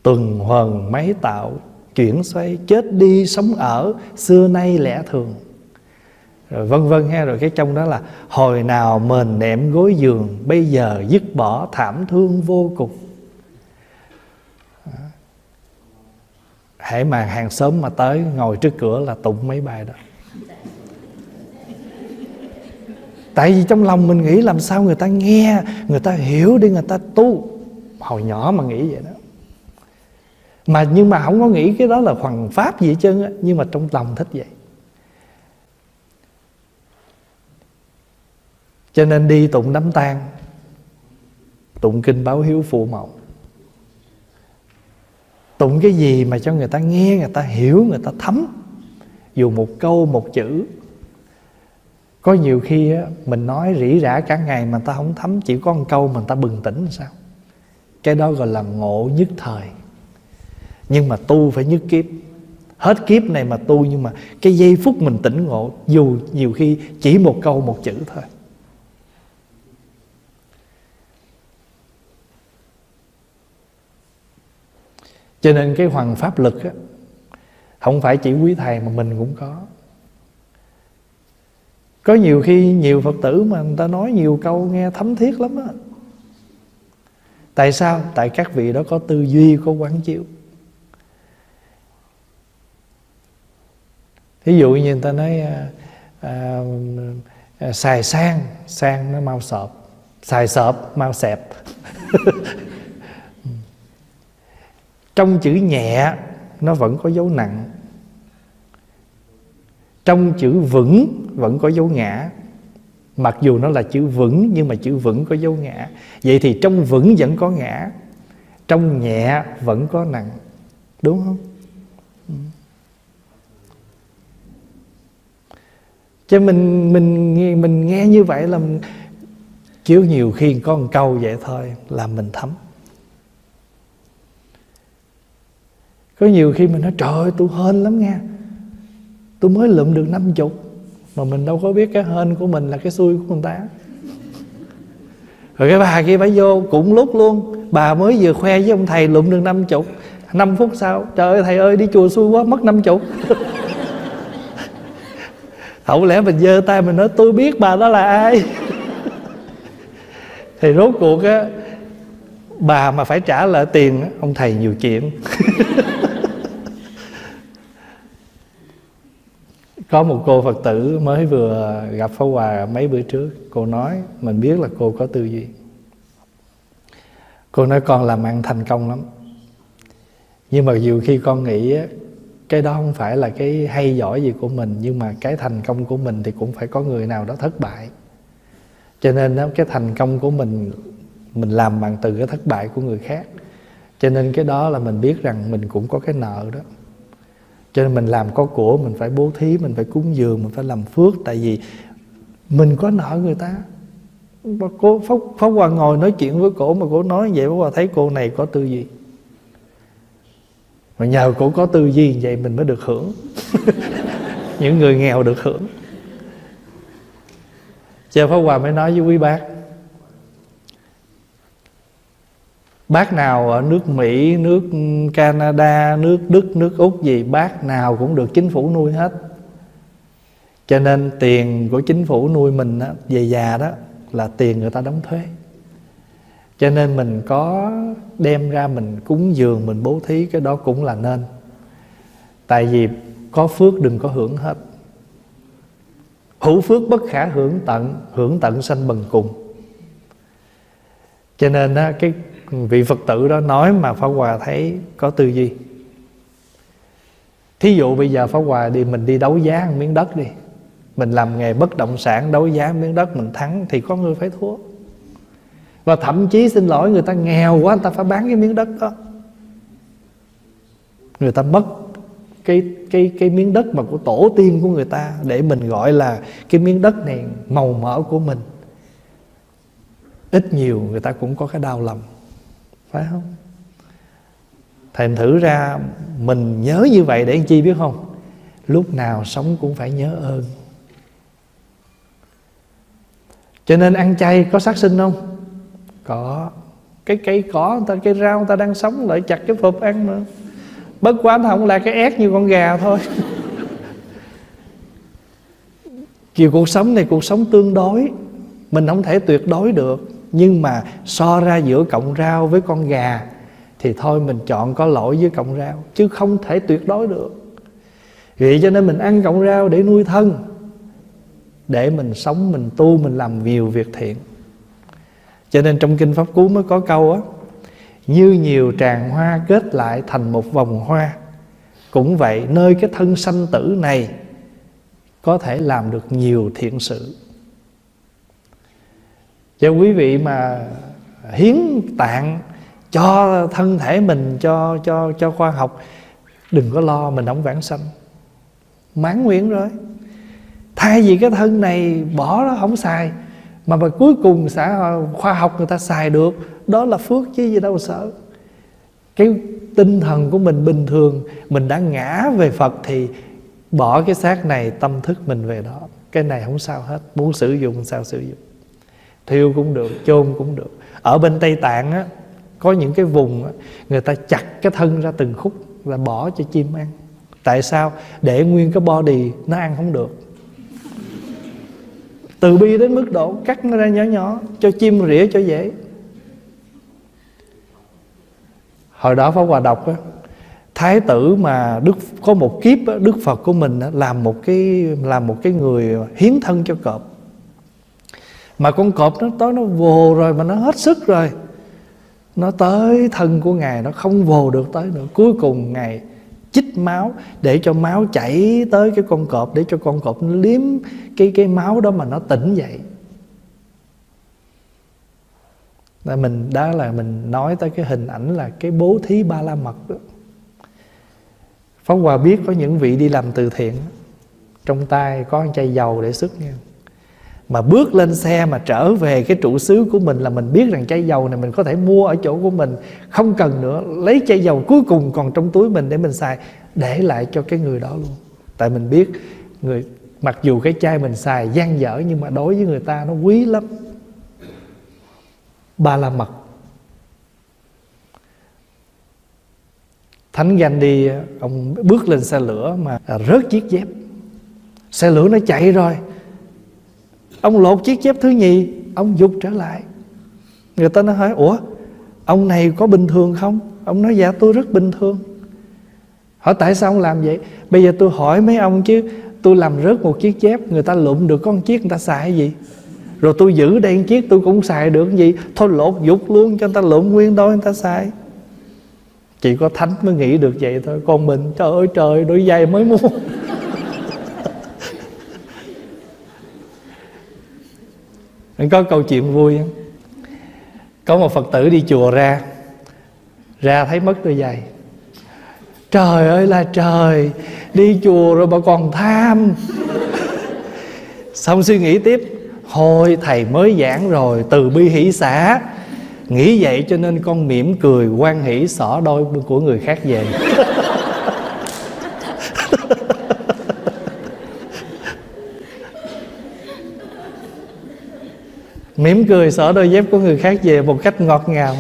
tuần hoàn máy tạo chuyển xoay, chết đi sống ở xưa nay lẽ thường. Rồi vân vân ha. Rồi cái trong đó là hồi nào mền nệm gối giường, bây giờ dứt bỏ thảm thương vô cùng. Hễ mà hàng xóm mà tới ngồi trước cửa là tụng mấy bài đó. Tại vì trong lòng mình nghĩ làm sao người ta nghe, người ta hiểu để người ta tu. Hồi nhỏ mà nghĩ vậy đó. Nhưng mà không có nghĩ cái đó là hoằng pháp gì hết trơn á. Nhưng mà trong lòng thích vậy. Cho nên đi tụng đám tang, tụng kinh báo hiếu phụ mẫu, tụng cái gì mà cho người ta nghe, người ta hiểu, người ta thấm, dù một câu một chữ. Có nhiều khi á, mình nói rỉ rả cả ngày mà ta không thấm, chỉ có một câu mà ta bừng tỉnh sao. Cái đó gọi là ngộ nhất thời. Nhưng mà tu phải nhất kiếp. Hết kiếp này mà tu, nhưng mà cái giây phút mình tỉnh ngộ, dù nhiều khi chỉ một câu một chữ thôi. Cho nên cái hoằng pháp lực á, không phải chỉ quý thầy mà mình cũng có. Có nhiều khi nhiều Phật tử mà người ta nói nhiều câu nghe thấm thiết lắm á. Tại sao? Tại các vị đó có tư duy, có quán chiếu. Thí dụ như người ta nói xài sang, sang nó mau sợp, xài sợp mau xẹp. Trong chữ nhẹ nó vẫn có dấu nặng, trong chữ vững vẫn có dấu ngã. Mặc dù nó là chữ vững, nhưng mà chữ vững có dấu ngã. Vậy thì trong vững vẫn có ngã, trong nhẹ vẫn có nặng, đúng không? Chứ mình nghe như vậy là chiếu nhiều khi có một câu vậy thôi là mình thấm. Có nhiều khi mình nói trời ơi tôi hên lắm nha, tôi mới lượm được 50. Mà mình đâu có biết cái hên của mình là cái xui của người ta. Rồi cái bà kia bà vô cũng lúc luôn, bà mới vừa khoe với ông thầy lượm được 50. 5 phút sau trời ơi thầy ơi đi chùa xui quá mất 50. Không lẽ mình giơ tay mình nói tôi biết bà đó là ai. Thì rốt cuộc á, bà mà phải trả lại tiền á, ông thầy nhiều chuyện. Có một cô Phật tử mới vừa gặp Pháp Hòa mấy bữa trước. Cô nói mình biết là cô có tư duy. Cô nói con làm ăn thành công lắm, nhưng mà nhiều khi con nghĩ cái đó không phải là cái hay giỏi gì của mình. Nhưng mà cái thành công của mình thì cũng phải có người nào đó thất bại. Cho nên cái thành công của mình làm bằng từ cái thất bại của người khác. Cho nên cái đó là mình biết rằng mình cũng có cái nợ đó. Cho nên mình làm có của, mình phải bố thí, mình phải cúng dường, mình phải làm phước. Tại vì mình có nợ người ta. Cô Pháp Hòa ngồi nói chuyện với cổ, mà cổ nói vậy, Pháp Hòa thấy cô này có tư duy. Mà nhờ cổ có tư duy vậy mình mới được hưởng. Những người nghèo được hưởng. Cho Pháp Hòa mới nói với quý bác, bác nào ở nước Mỹ, nước Canada, nước Đức, nước Úc gì, bác nào cũng được chính phủ nuôi hết. Cho nên tiền của chính phủ nuôi mình á, về già đó là tiền người ta đóng thuế. Cho nên mình có đem ra mình cúng dường, mình bố thí, cái đó cũng là nên. Tại vì có phước đừng có hưởng hết. Hữu phước bất khả hưởng tận sanh bần cùng. Cho nên á, cái vị Phật tử đó nói mà Pháp Hòa thấy có tư duy. Thí dụ bây giờ Pháp Hòa đi, mình đi đấu giá một miếng đất đi, mình làm nghề bất động sản, đấu giá một miếng đất mình thắng thì có người phải thua. Và thậm chí xin lỗi, người ta nghèo quá, người ta phải bán cái miếng đất đó, người ta mất cái miếng đất mà của tổ tiên của người ta, để mình gọi là cái miếng đất này màu mỡ của mình. Ít nhiều người ta cũng có cái đau lòng, phải không? Thành thử ra mình nhớ như vậy để làm chi biết không? Lúc nào sống cũng phải nhớ ơn. Cho nên ăn chay có sát sinh không? Có. Cái cây cỏ, cái rau người ta đang sống lại chặt cái phụp ăn nữa. Bất quá nó không là cái ép như con gà thôi. Kiểu cuộc sống này cuộc sống tương đối, mình không thể tuyệt đối được. Nhưng mà so ra giữa cọng rau với con gà thì thôi mình chọn có lỗi với cọng rau, chứ không thể tuyệt đối được. Vậy cho nên mình ăn cọng rau để nuôi thân, để mình sống, mình tu, mình làm nhiều việc thiện. Cho nên trong Kinh Pháp Cú mới có câu á, như nhiều tràng hoa kết lại thành một vòng hoa. Cũng vậy, nơi cái thân sanh tử này có thể làm được nhiều thiện sự. Cho quý vị mà hiến tạng cho thân thể mình, cho khoa học, đừng có lo mình không vãng sanh. Mãn nguyện rồi. Thay vì cái thân này bỏ nó không xài, mà cuối cùng xã khoa học người ta xài được, đó là phước chứ gì đâu sợ. Cái tinh thần của mình bình thường, mình đã ngã về Phật thì bỏ cái xác này, tâm thức mình về đó. Cái này không sao hết, muốn sử dụng sao sử dụng, thiêu cũng được, chôn cũng được. Ở bên Tây Tạng á, có những cái vùng á, người ta chặt cái thân ra từng khúc là bỏ cho chim ăn. Tại sao? Để nguyên cái body nó ăn không được. Từ bi đến mức độ cắt nó ra nhỏ nhỏ cho chim rỉa cho dễ. Hồi đó Pháp Hòa đọc á, thái tử mà có một kiếp á, Đức Phật của mình á, làm một cái người hiến thân cho cọp. Mà con cọp nó tới nó vồ rồi, mà nó hết sức rồi, nó tới thân của Ngài, nó không vồ được tới nữa. Cuối cùng Ngài chích máu để cho máu chảy tới cái con cọp, để cho con cọp nó liếm cái máu đó mà nó tỉnh dậy. Đó là mình nói tới cái hình ảnh là cái bố thí ba la mật đó. Pháp Hòa biết có những vị đi làm từ thiện, trong tay có chai dầu để sức nha, mà bước lên xe mà trở về cái trụ xứ của mình là mình biết rằng chai dầu này mình có thể mua ở chỗ của mình, không cần nữa, lấy chai dầu cuối cùng còn trong túi mình để mình xài, để lại cho cái người đó luôn. Tại mình biết người, mặc dù cái chai mình xài gian dở, nhưng mà đối với người ta nó quý lắm. Ba la mật. Thánh Gandhi, ông bước lên xe lửa mà rớt chiếc dép, xe lửa nó chạy rồi, ông lột chiếc dép thứ nhì, ông giục trở lại. Người ta nói hỏi, ủa, ông này có bình thường không? Ông nói, dạ tôi rất bình thường. Hỏi tại sao ông làm vậy? Bây giờ tôi hỏi mấy ông chứ, tôi làm rớt một chiếc dép, người ta lụm được có một chiếc, người ta xài cái gì? Rồi tôi giữ đây một chiếc, tôi cũng xài được cái gì? Thôi lột giục luôn cho người ta lụm nguyên đôi, người ta xài. Chỉ có thánh mới nghĩ được vậy thôi. Còn mình, trời ơi trời, đôi giày mới mua. Có câu chuyện vui. Có một Phật tử đi chùa ra thấy mất đôi giày. Trời ơi là trời, đi chùa rồi bà còn tham. Xong suy nghĩ tiếp, hồi thầy mới giảng rồi, từ bi hỷ xả, nghĩ vậy cho nên con mỉm cười hoan hỷ xỏ đôi của người khác về. Mỉm cười xỏ đôi dép của người khác về một cách ngọt ngào.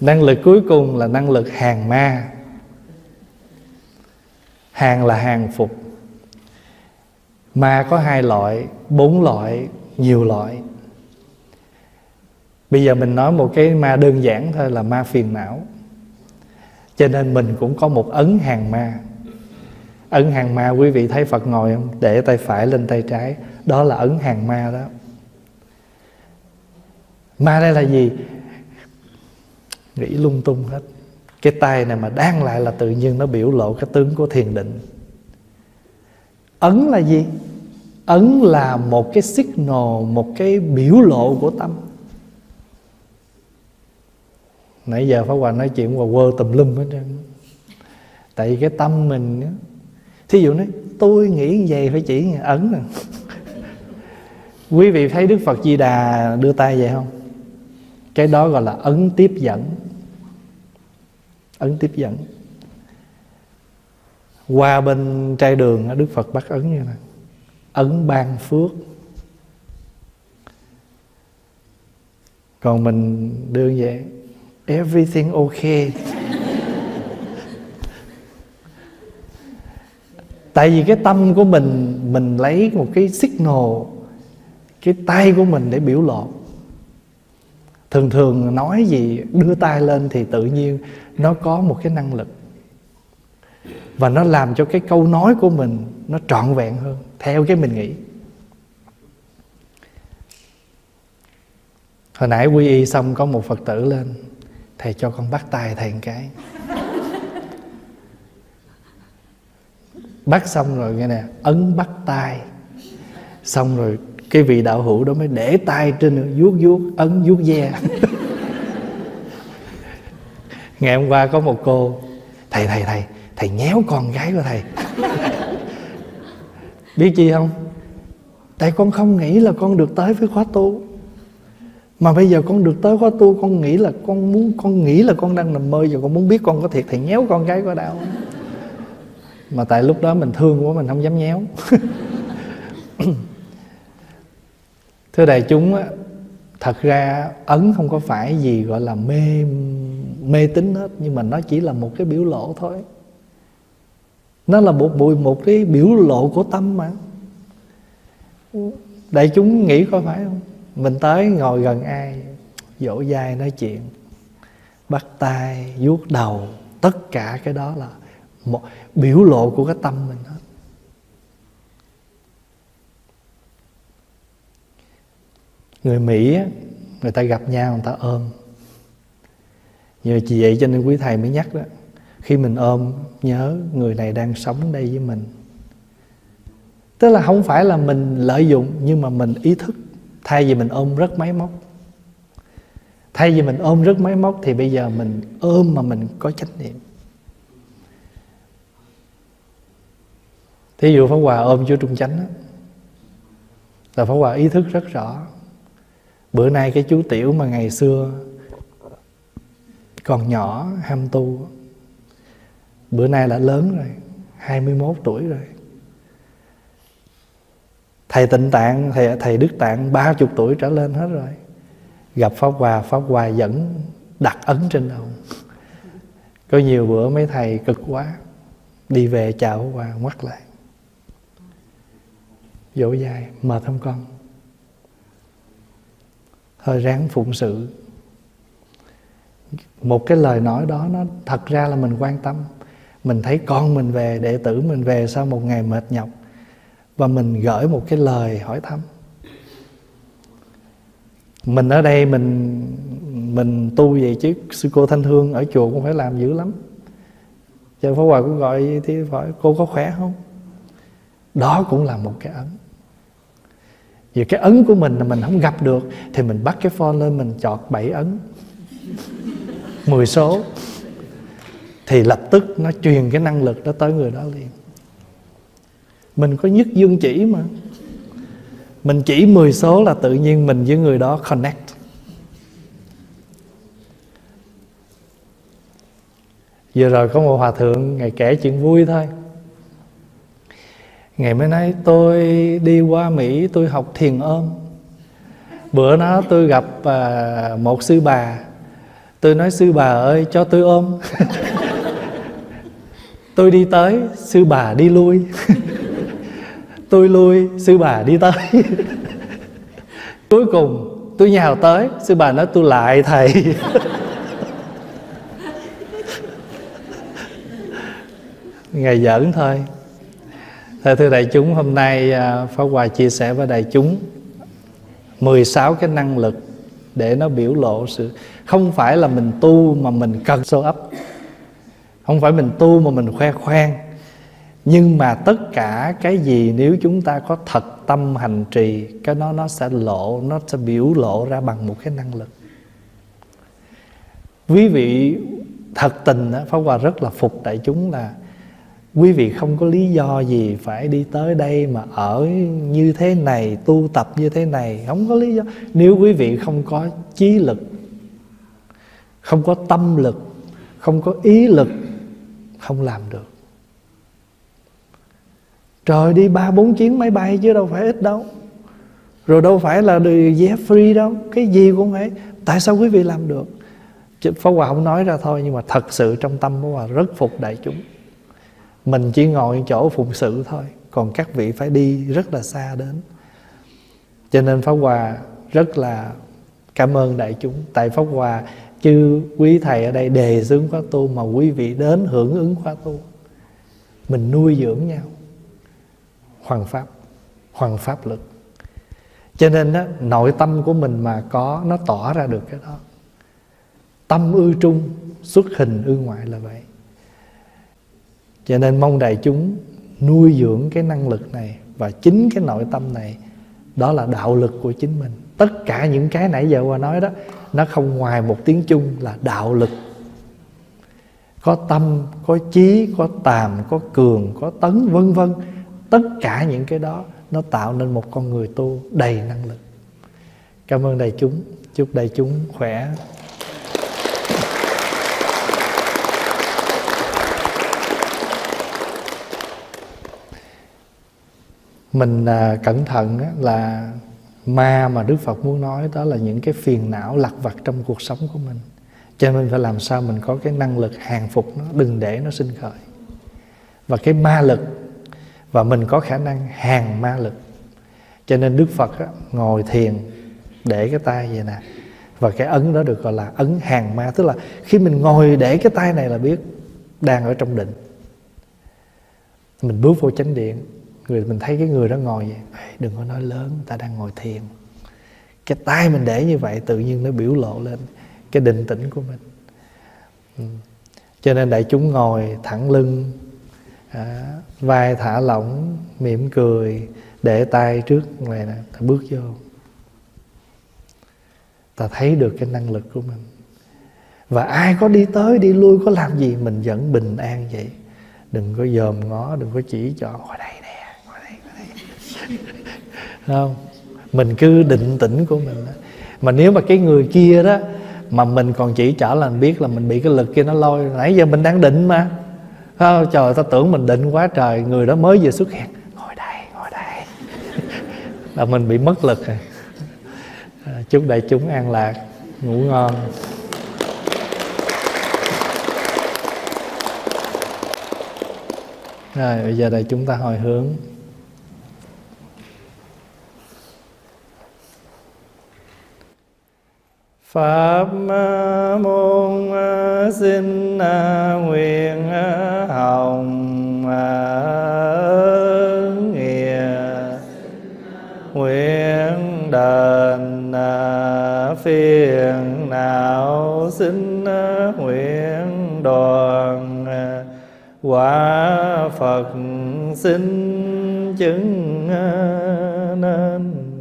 Năng lực cuối cùng là năng lực hàng ma. Hàng là hàng phục. Ma có 2 loại, 4 loại, nhiều loại. Bây giờ mình nói một cái ma đơn giản thôi là ma phiền não. Cho nên mình cũng có một ấn hàng ma. Ấn hàng ma, quý vị thấy Phật ngồi không? Để tay phải lên tay trái. Đó là ấn hàng ma đó. Ma đây là gì? Nghĩ lung tung hết. Cái tay này mà đang lại là tự nhiên nó biểu lộ cái tướng của thiền định. Ấn là gì? Ấn là một cái signal, một cái biểu lộ của tâm. Nãy giờ Pháp Hòa nói chuyện và quơ tùm lum hết trơn. Tại vì cái tâm mình, thí dụ nói tôi nghĩ vậy phải chỉ ấn nè. Quý vị thấy Đức Phật Di Đà đưa tay vậy không? Cái đó gọi là ấn tiếp dẫn. Ấn tiếp dẫn. Qua bên trai đường Đức Phật bắt ấn như này, ấn ban phước. Còn mình đưa vậy, everything okay. Tại vì cái tâm của mình lấy một cái signal, cái tay của mình để biểu lộ. Thường thường nói gì đưa tay lên thì tự nhiên nó có một cái năng lực. Và nó làm cho cái câu nói của mình nó trọn vẹn hơn, theo cái mình nghĩ. Hồi nãy quy y xong có một Phật tử lên, thầy cho con bắt tay thầy một cái. Bắt xong rồi nghe nè, ấn bắt tay. Xong rồi cái vị đạo hữu đó mới để tay trên, vuốt vuốt, ấn vuốt ve. Ngày hôm qua có một cô, thầy nhéo con gái của thầy. Biết chi không? Tại con không nghĩ là con được tới với khóa tu. Mà bây giờ con được tới khóa tu, con nghĩ là con đang nằm mơ. Giờ con muốn biết con có thiệt thầy nhéo con gái của đạo. Mà tại lúc đó mình thương quá, mình không dám nhéo. Thưa đại chúng, thật ra ấn không có phải gì gọi là mê tín hết. Nhưng mà nó chỉ là một cái biểu lộ thôi. Nó là một cái biểu lộ của tâm mà. Đại chúng nghĩ có phải không? Mình tới ngồi gần ai, vỗ vai nói chuyện, bắt tay, vuốt đầu, tất cả cái đó là một biểu lộ của cái tâm mình hết. Người Mỹ, người ta gặp nhau, người ta ôm. Nhờ chị vậy cho nên quý thầy mới nhắc đó. Khi mình ôm, nhớ người này đang sống đây với mình. Tức là không phải là mình lợi dụng, nhưng mà mình ý thức. Thay vì mình ôm rất máy móc, thì bây giờ mình ôm mà mình có trách nhiệm. Thí dụ Pháp Hòa ôm Chúa Trung Chánh đó, là Pháp Hòa ý thức rất rõ. Bữa nay cái chú tiểu mà ngày xưa còn nhỏ ham tu, bữa nay đã lớn rồi, 21 tuổi rồi. Thầy Tịnh Tạng, thầy Đức Tạng 30 tuổi trở lên hết rồi. Gặp Pháp Hòa vẫn đặt ấn trên đầu. Có nhiều bữa mấy thầy cực quá, đi về chào Pháp Hòa ngoắt lại, dỗ dài, mệt không con? Thôi ráng phụng sự. Một cái lời nói đó, nó thật ra là mình quan tâm. Mình thấy con mình về, đệ tử mình về sau một ngày mệt nhọc, và mình gửi một cái lời hỏi thăm. Mình ở đây mình tu vậy chứ sư cô Thanh Hương ở chùa cũng phải làm dữ lắm. Trời, Pháp Hòa cũng gọi thì hỏi cô có khỏe không? Đó cũng là một cái ấn. Vì cái ấn của mình là mình không gặp được, thì mình bắt cái phone lên mình chọt 7 ấn. 10 số, thì lập tức nó truyền cái năng lực đó tới người đó liền. Mình có nhất dương chỉ mà, mình chỉ 10 số là tự nhiên mình với người đó connect. Vừa rồi có một hòa thượng, Ngài kể chuyện vui thôi. Ngài mới nói, tôi đi qua Mỹ, tôi học thiền ôm. Bữa đó tôi gặp một sư bà. Tôi nói, sư bà ơi, cho tôi ôm. Tôi đi tới, sư bà đi lui. Tôi lui, sư bà đi tới. Cuối cùng, tôi nhào tới, sư bà nói, tôi lại thầy. Ngài giỡn thôi. Thưa đại chúng, hôm nay Pháp Hòa chia sẻ với đại chúng 16 cái năng lực để nó biểu lộ sự... Không phải là mình tu mà mình cần show up, không phải mình tu mà mình khoe khoang. Nhưng mà tất cả cái gì nếu chúng ta có thật tâm hành trì, cái đó nó sẽ lộ, nó sẽ biểu lộ ra bằng một cái năng lực. Quý vị thật tình, Pháp Hòa rất là phục đại chúng là quý vị không có lý do gì phải đi tới đây mà ở như thế này, tu tập như thế này, không có lý do. Nếu quý vị không có chí lực, không có tâm lực, không có ý lực, không làm được. Trời, đi 3-4 chuyến máy bay chứ đâu phải ít đâu. Rồi đâu phải là vé free đâu, cái gì cũng phải. Tại sao quý vị làm được? Pháp Hòa không nói ra thôi, nhưng mà thật sự trong tâm Pháp Hòa rất phục đại chúng. Mình chỉ ngồi chỗ phụng sự thôi, còn các vị phải đi rất là xa đến. Cho nên Pháp Hòa rất là cảm ơn đại chúng. Tại Pháp Hòa chứ quý thầy ở đây đề xướng khóa tu, mà quý vị đến hưởng ứng khóa tu. Mình nuôi dưỡng nhau. Hoằng pháp lực. Cho nên đó, nội tâm của mình mà có, nó tỏ ra được cái đó. Tâm ư trung, xuất hình ư ngoại là vậy. Cho nên mong đại chúng nuôi dưỡng cái năng lực này, và chính cái nội tâm này, đó là đạo lực của chính mình. Tất cả những cái nãy giờ qua nói đó, nó không ngoài một tiếng chung là đạo lực. Có tâm, có chí, có tàm, có cường, có tấn, vân vân. Tất cả những cái đó nó tạo nên một con người tu đầy năng lực. Cảm ơn đại chúng. Chúc đại chúng khỏe. Mình cẩn thận là ma mà Đức Phật muốn nói đó là những cái phiền não lặt vặt trong cuộc sống của mình. Cho nên phải làm sao mình có cái năng lực hàng phục nó, đừng để nó sinh khởi. Và cái ma lực, và mình có khả năng hàng ma lực. Cho nên Đức Phật á, ngồi thiền để cái tay vậy nè. Và cái ấn đó được gọi là ấn hàng ma. Tức là khi mình ngồi để cái tay này là biết đang ở trong định. Mình bước vô chánh điện, mình thấy cái người đó ngồi vậy, đừng có nói lớn, người ta đang ngồi thiền. Cái tay mình để như vậy tự nhiên nó biểu lộ lên cái định tĩnh của mình. Cho nên đại chúng ngồi thẳng lưng, vai thả lỏng, mỉm cười, để tay trước này nè, ta bước vô. Ta thấy được cái năng lực của mình. Và ai có đi tới đi lui có làm gì mình vẫn bình an vậy. Đừng có dòm ngó, đừng có chỉ cho ngồi đây nè, ngồi đây, ngồi đây. Không, mình cứ định tĩnh của mình. Mà nếu mà cái người kia đó mà mình còn chỉ trỏ là mình biết là mình bị cái lực kia nó lôi. Nãy giờ mình đang định mà. Oh, trời, ta tưởng mình định quá trời. Người đó mới vừa xuất hiện, ngồi đây, ngồi đây. Là mình bị mất lực rồi. Chúc đại chúng an lạc, ngủ ngon. Rồi bây giờ đại chúng ta hồi hướng. Pháp môn xin nguyện hồng ơn nghĩa, nguyện đền phiền não xin nguyện đoàn, quả Phật xin chứng nên.